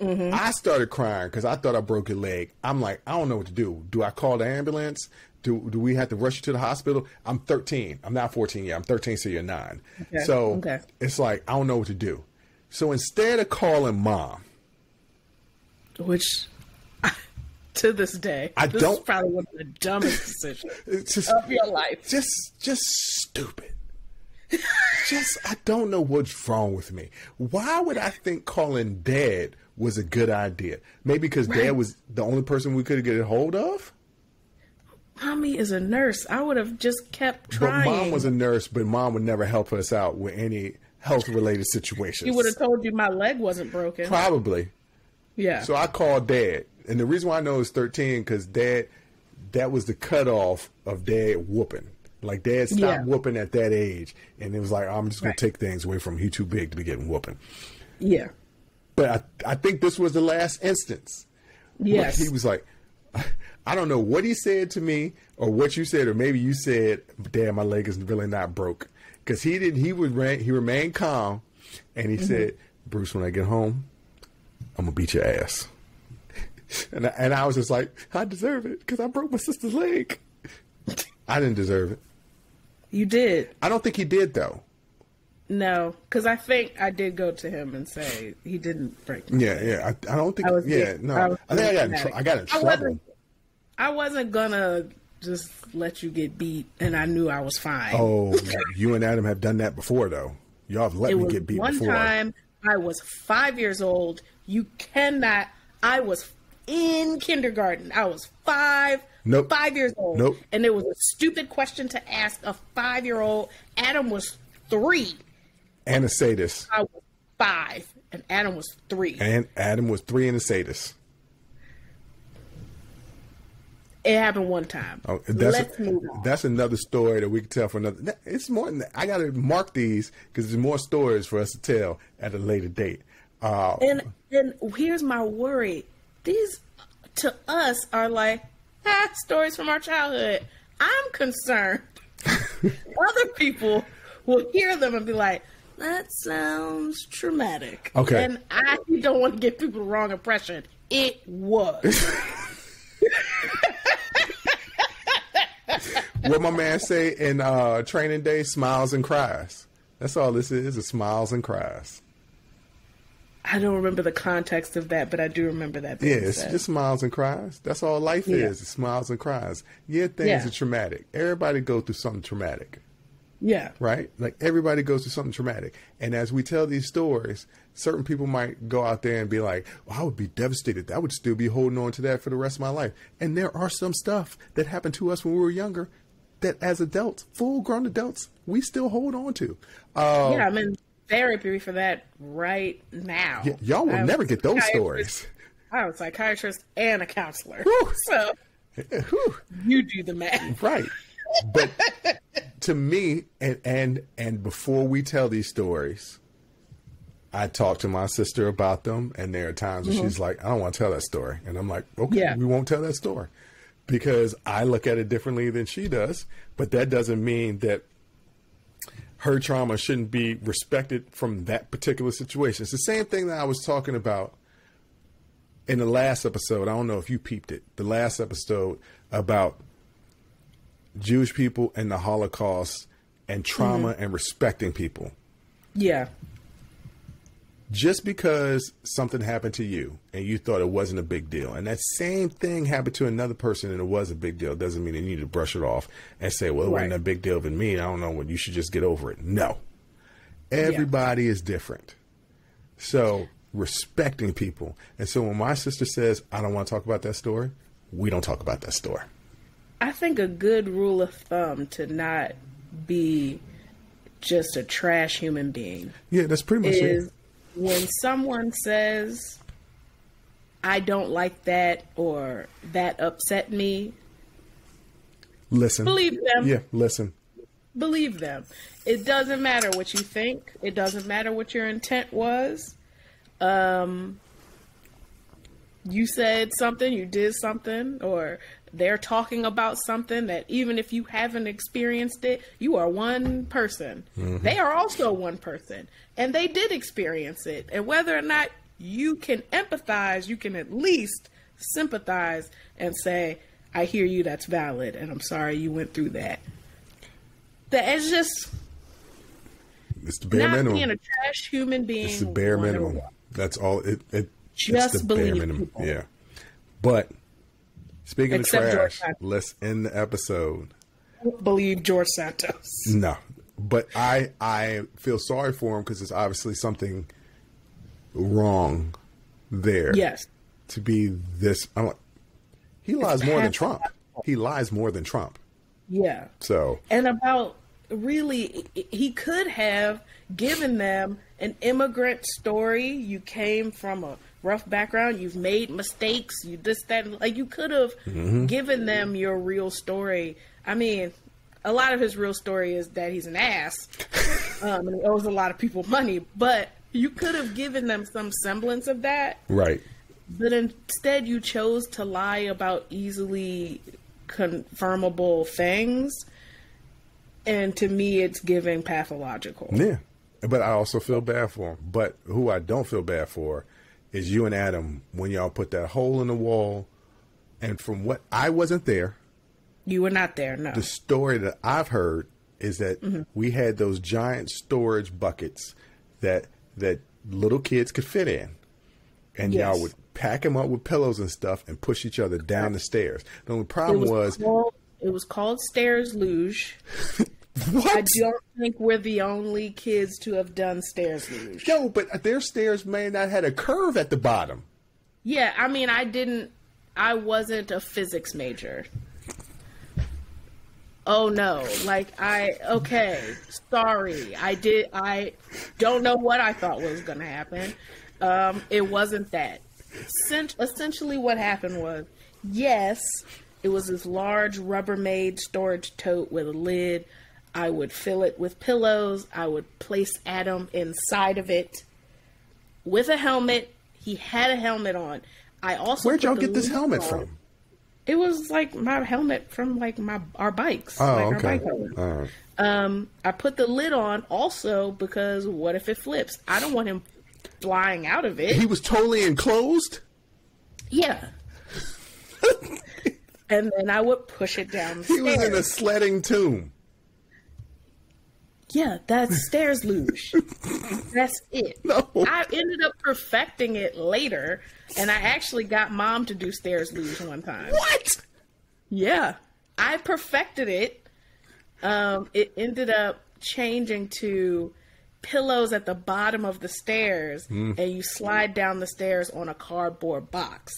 Mm-hmm. I started crying because I thought I broke your leg. I'm like, I don't know what to do. Do I call the ambulance? Do do we have to rush you to the hospital? I'm thirteen. I'm not fourteen yet. I'm thirteen, so you're nine. Okay. So okay. It's like, I don't know what to do. So instead of calling Mom. Which... To this day, I this don't, is probably one of the dumbest decisions just, of your life. Just, just stupid. just, I don't know what's wrong with me. Why would I think calling Dad was a good idea? Maybe because right. Dad was the only person we could get a hold of. Mommy is a nurse. I would have just kept trying. But Mom was a nurse, but Mom would never help us out with any health related situations. He would have told you my leg wasn't broken. Probably. Yeah. So I called Dad, and the reason why I know it's thirteen because Dad, that was the cutoff of Dad whooping. Like Dad stopped yeah. whooping at that age, and it was like, I'm just gonna right. take things away from him. He too big to be getting whooping. Yeah. But I, I think this was the last instance. Yes. He was like, I don't know what he said to me or what you said, or maybe you said, Dad, my leg is really not broke. Because he didn't, he would, he remained calm, and he mm-hmm. said, Bruce, when I get home, I'm going to beat your ass. and, I, and I was just like, I deserve it because I broke my sister's leg. I didn't deserve it. You did. I don't think he did, though. No, because I think I did go to him and say he didn't break me. Yeah, yeah. I, I don't think. I was, yeah, no. I, was, I think I got in, tr I got in I trouble. I wasn't gonna just let you get beat, and I knew I was fine. Oh, you and Adam have done that before, though. Y'all have let it me was get beat one before. One time, I was five years old. You cannot. I was in kindergarten. I was five. Nope. Five years old. Nope. And it was a stupid question to ask a five-year-old. Adam was three. Anna Sadis. I was five, and Adam was three. And Adam was three and a Sadis. It happened one time. Oh, that's Let's a, move on. That's another story that we can tell for another. It's more than that. I got to mark these because there's more stories for us to tell at a later date. Uh, and and here's my worry: these to us are like ah, stories from our childhood. I'm concerned other people will hear them and be like, that sounds traumatic. Okay. And I don't want to give people the wrong impression. It was. What my man say in uh, Training Day, smiles and cries. That's all this is, is smiles and cries. I don't remember the context of that, but I do remember that. Yeah, it's said. just smiles and cries. That's all life yeah. is, is smiles and cries. Yeah, things yeah. are traumatic. Everybody go through something traumatic. Yeah. Right? Like everybody goes through something traumatic. And as we tell these stories, certain people might go out there and be like, well, I would be devastated. I would still be holding on to that for the rest of my life. And there are some stuff that happened to us when we were younger that as adults, full grown adults, we still hold on to. Um, yeah, I'm in therapy for that right now. Y'all will never get those stories. I'm a psychiatrist and a counselor. Whew. So Whew. you do the math. Right. But to me, and, and and before we tell these stories, I talk to my sister about them, and there are times when mm-hmm. she's like, I don't want to tell that story. And I'm like, okay, yeah. we won't tell that story. Because I look at it differently than she does, but that doesn't mean that her trauma shouldn't be respected from that particular situation. It's the same thing that I was talking about in the last episode. I don't know if you peeped it. The last episode about Jewish people and the Holocaust and trauma mm-hmm. and respecting people. Yeah. Just because something happened to you and you thought it wasn't a big deal, and that same thing happened to another person and it was a big deal, doesn't mean you need to brush it off and say, well, it right. wasn't a big deal than me. I don't know what, you should just get over it. No. Everybody yeah. is different. So respecting people. And so when my sister says, I don't want to talk about that story, we don't talk about that story. I think a good rule of thumb to not be just a trash human being. Yeah, that's pretty much is it. When someone says, I don't like that, or that upset me. Listen. Believe them. Yeah, listen. Believe them. It doesn't matter what you think. It doesn't matter what your intent was. Um, you said something, you did something, or they're talking about something that even if you haven't experienced it, you are one person. Mm-hmm. They are also one person, and they did experience it. And whether or not you can empathize, you can at least sympathize and say, I hear you, that's valid. And I'm sorry you went through that. That is just it's the bare not minimum. Being a trash human being. It's the bare minimum. That's all. It, it just it's the believe bare minimum. People. Yeah. But speaking Except of trash, let's end the episode. I don't believe George Santos. No, but I I feel sorry for him because there's obviously something wrong there. Yes. To be this, I'm like, he lies it's more than Trump. He lies more than Trump. Yeah. So. And about really, he could have given them an immigrant story. You came from a rough background. You've made mistakes. You this, that. Like, you could have mm-hmm. given them your real story. I mean, a lot of his real story is that he's an ass. um, and he owes a lot of people money. But you could have given them some semblance of that. Right. But instead, you chose to lie about easily confirmable things. And to me, it's giving pathological. Yeah. But I also feel bad for him. But who I don't feel bad for is you and Adam when y'all put that hole in the wall. And from what I wasn't there. You were not there, no. The story that I've heard is that mm-hmm. we had those giant storage buckets that that little kids could fit in. And yes. y'all would pack them up with pillows and stuff and push each other down the stairs. The only problem it was... was called, it was called Stairs Luge. What? I don't think we're the only kids to have done Stairs Luge. No, but their stairs may not had a curve at the bottom. Yeah, I mean, I didn't... I wasn't a physics major. Oh, no. Like, I... Okay. Sorry. I did... I don't know what I thought was going to happen. Um, it wasn't that. Sent- essentially, what happened was, yes, it was this large Rubbermaid storage tote with a lid. I would fill it with pillows. I would place Adam inside of it with a helmet. He had a helmet on. I also where'd y'all get this helmet on. From? It was like my helmet from like my our bikes. Oh, like okay. Our bike helmet. Right. Um, I put the lid on also because what if it flips? I don't want him flying out of it. He was totally enclosed? Yeah. And then I would push it down the stairs. He was in a sledding tomb. Yeah, that's Stairs Luge. That's it. No. I ended up perfecting it later, and I actually got Mom to do Stairs Luge one time. What? Yeah. I perfected it. Um, it ended up changing to pillows at the bottom of the stairs, mm. and you slide down the stairs on a cardboard box.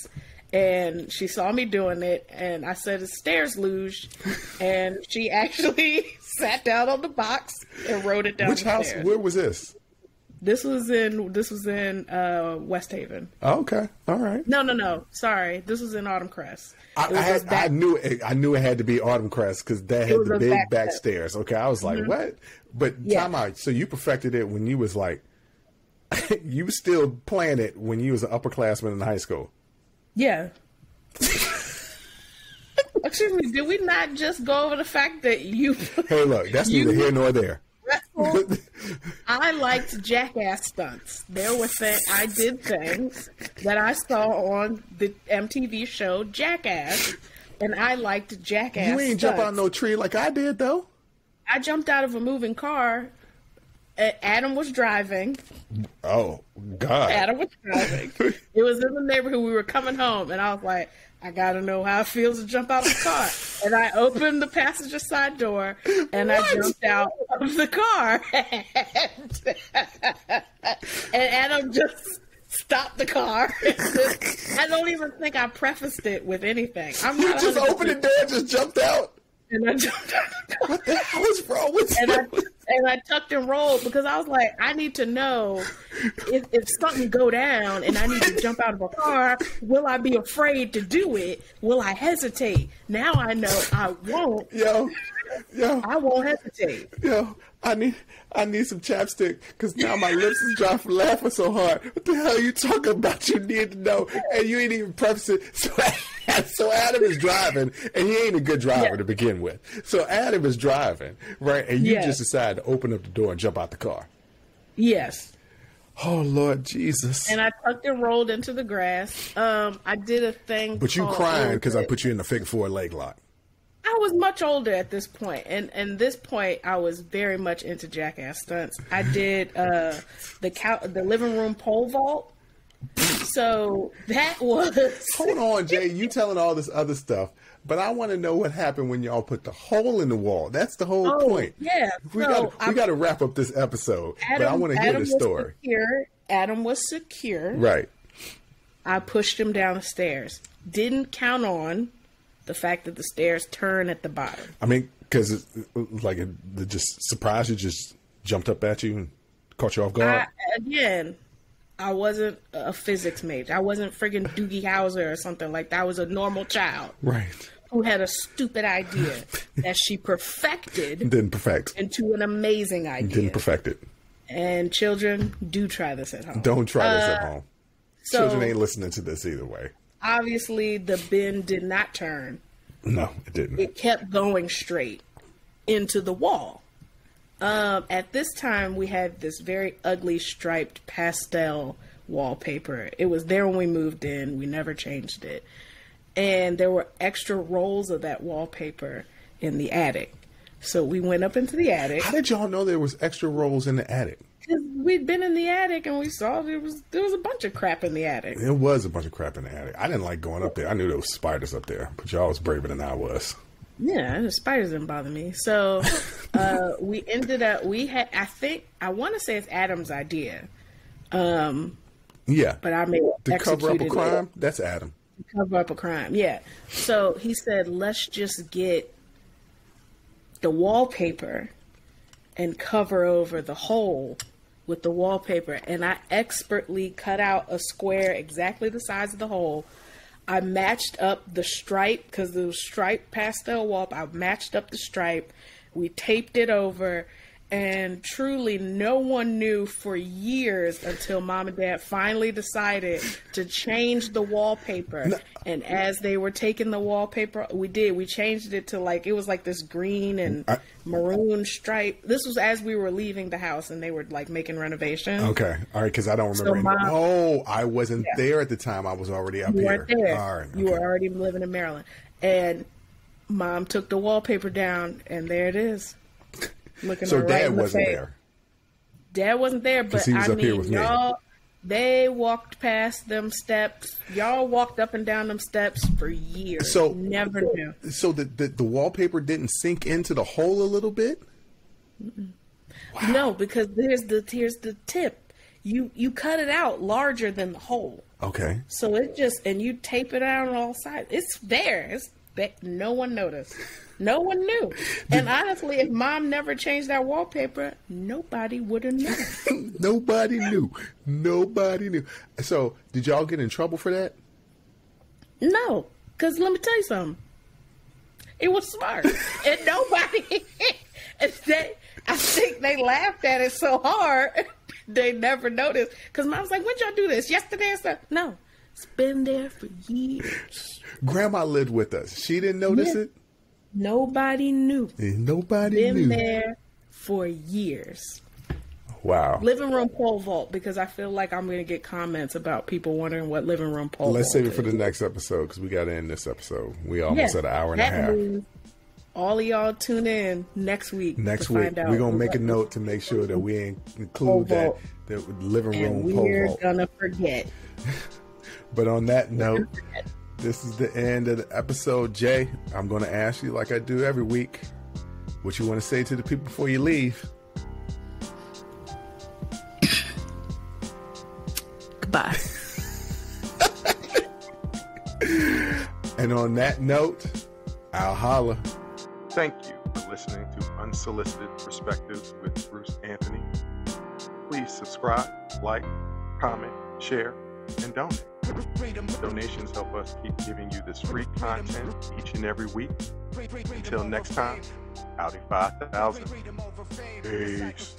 And she saw me doing it, and I said, it's Stairs Luge. And she actually sat down on the box and wrote it down. Which house? Stairs. Where was this? This was in this was in uh, West Haven. Oh, okay, all right. No, no, no. Sorry, this was in Autumn Crest. I, I, had, back- I knew it, I knew it had to be Autumn Crest because that had the big back, back stairs. stairs. Okay, I was like, mm-hmm. what? But yeah. time out. So you perfected it when you was like, you still playing it when you was an upperclassman in high school. Yeah. Excuse me, did we not just go over the fact that you... Hey, look, that's neither here nor there. I liked Jackass stunts. There were things... I did things that I saw on the M T V show Jackass, and I liked Jackass You ain't stunts. Jump out of no tree like I did, though. I jumped out of a moving car. Adam was driving. Oh, God. Adam was driving. It was in the neighborhood. We were coming home, and I was like, I got to know how it feels to jump out of the car. And I opened the passenger side door, and what? I jumped out of the car. and, and Adam just stopped the car. I don't even think I prefaced it with anything. I'm you just opened the door and just jumped out? And I jumped out of the car. What the hell is wrong with and you? I, And I tucked and rolled because I was like, I need to know if, if something go down and I need to jump out of a car, will I be afraid to do it? Will I hesitate? Now I know I won't. Yo, yo, I won't hesitate. Yo, I need, I need some chapstick because now my lips is dry from laughing so hard. What the hell are you talking about? You need to know, and you ain't even preface it. So, so Adam is driving, and he ain't a good driver yeah. to begin with. So Adam is driving, right? And you yeah. just decide to open up the door and jump out the car. Yes. Oh Lord Jesus! And I tucked and rolled into the grass. Um, I did a thing. But you crying because I put you in the figure four leg lock. I was much older at this point, and and this point I was very much into Jackass stunts. I did uh, the cow- the living room pole vault. So that was. Hold on, Jay. You telling all this other stuff, but I want to know what happened when y'all put the hole in the wall. That's the whole oh, point. Yeah, we so got we got to wrap up this episode, Adam, but I want to hear the story. Secure. Adam was secure. Right. I pushed him down the stairs. Didn't count on the fact that the stairs turn at the bottom. I mean, because like it, it just surprised you, just jumped up at you and caught you off guard. I, again, I wasn't a physics major. I wasn't friggin' Doogie Howser or something like that. I was a normal child. Right. Who had a stupid idea that she perfected. Didn't perfect. Into an amazing idea. Didn't perfect it. And children, do try this at home. Don't try uh, this at home. So, children ain't listening to this either way. Obviously, the bin did not turn. No, it didn't. It kept going straight into the wall. Um, at this time, we had this very ugly striped pastel wallpaper. It was there when we moved in. We never changed it. And there were extra rolls of that wallpaper in the attic. So we went up into the attic. How did y'all know there was extra rolls in the attic? Because we'd been in the attic and we saw there was there was a bunch of crap in the attic. There was a bunch of crap in the attic. I didn't like going up there. I knew there was spiders up there, but y'all was braver than I was. Yeah, the spiders didn't bother me. So uh, we ended up, we had, I think, I want to say it's Adam's idea. Um, yeah. But I made it. To cover up a crime? It. That's Adam. To cover up a crime, yeah. So he said, let's just get the wallpaper and cover over the hole with the wallpaper. And I expertly cut out a square exactly the size of the hole. I matched up the stripe, because the stripe pastel wall, I matched up the stripe. We taped it over. And truly, no one knew for years until Mom and Dad finally decided to change the wallpaper. No. And as they were taking the wallpaper, we did. We changed it to like, it was like this green and I, maroon stripe. This was as we were leaving the house and they were like making renovations. Okay. All right. Because I don't remember. So Mom, oh, I wasn't yeah. there at the time. I was already up you here. There. All right, okay. You were already living in Maryland. And Mom took the wallpaper down and there it is. Looking so Dad right wasn't the there. Dad wasn't there, but I mean, y'all, they walked past them steps. Y'all walked up and down them steps for years. So never knew. So the, the, the wallpaper didn't sink into the hole a little bit? Mm-mm. Wow. No, because here's the, here's the tip. You, you cut it out larger than the hole. Okay. So it just, and you tape it out on all sides. It's there. It's that no one noticed. No one knew. And honestly, if Mom never changed that wallpaper, nobody would have known. Nobody knew. Nobody knew. So did y'all get in trouble for that? No, because let me tell you something. It was smart. And nobody, and they, I think they laughed at it so hard, they never noticed. Because Mom's like, when y'all do this? Yesterday and stuff? No. It's been there for years. Grandma lived with us. She didn't notice yeah. it? Nobody knew. And nobody been knew. Been there for years. Wow. Living room pole vault, because I feel like I'm going to get comments about people wondering what living room pole Let's vault Let's save it is. for the next episode, because we got to end this episode. We almost yeah, at an hour and a half. Means all of y'all tune in next week. Next week. Find out we're going to make a note to make sure that we include that, that living room pole vault. We're going to forget. But on that note, this is the end of the episode. Jay, I'm going to ask you, like I do every week, what you want to say to the people before you leave. Goodbye. And on that note, I'll holla. Thank you for listening to Unsolicited Perspectives with Bruce Anthony. Please subscribe, like, comment, share, and donate. Donations help us keep giving you this free content each and every week. Until next time, howdy five thousand. Peace.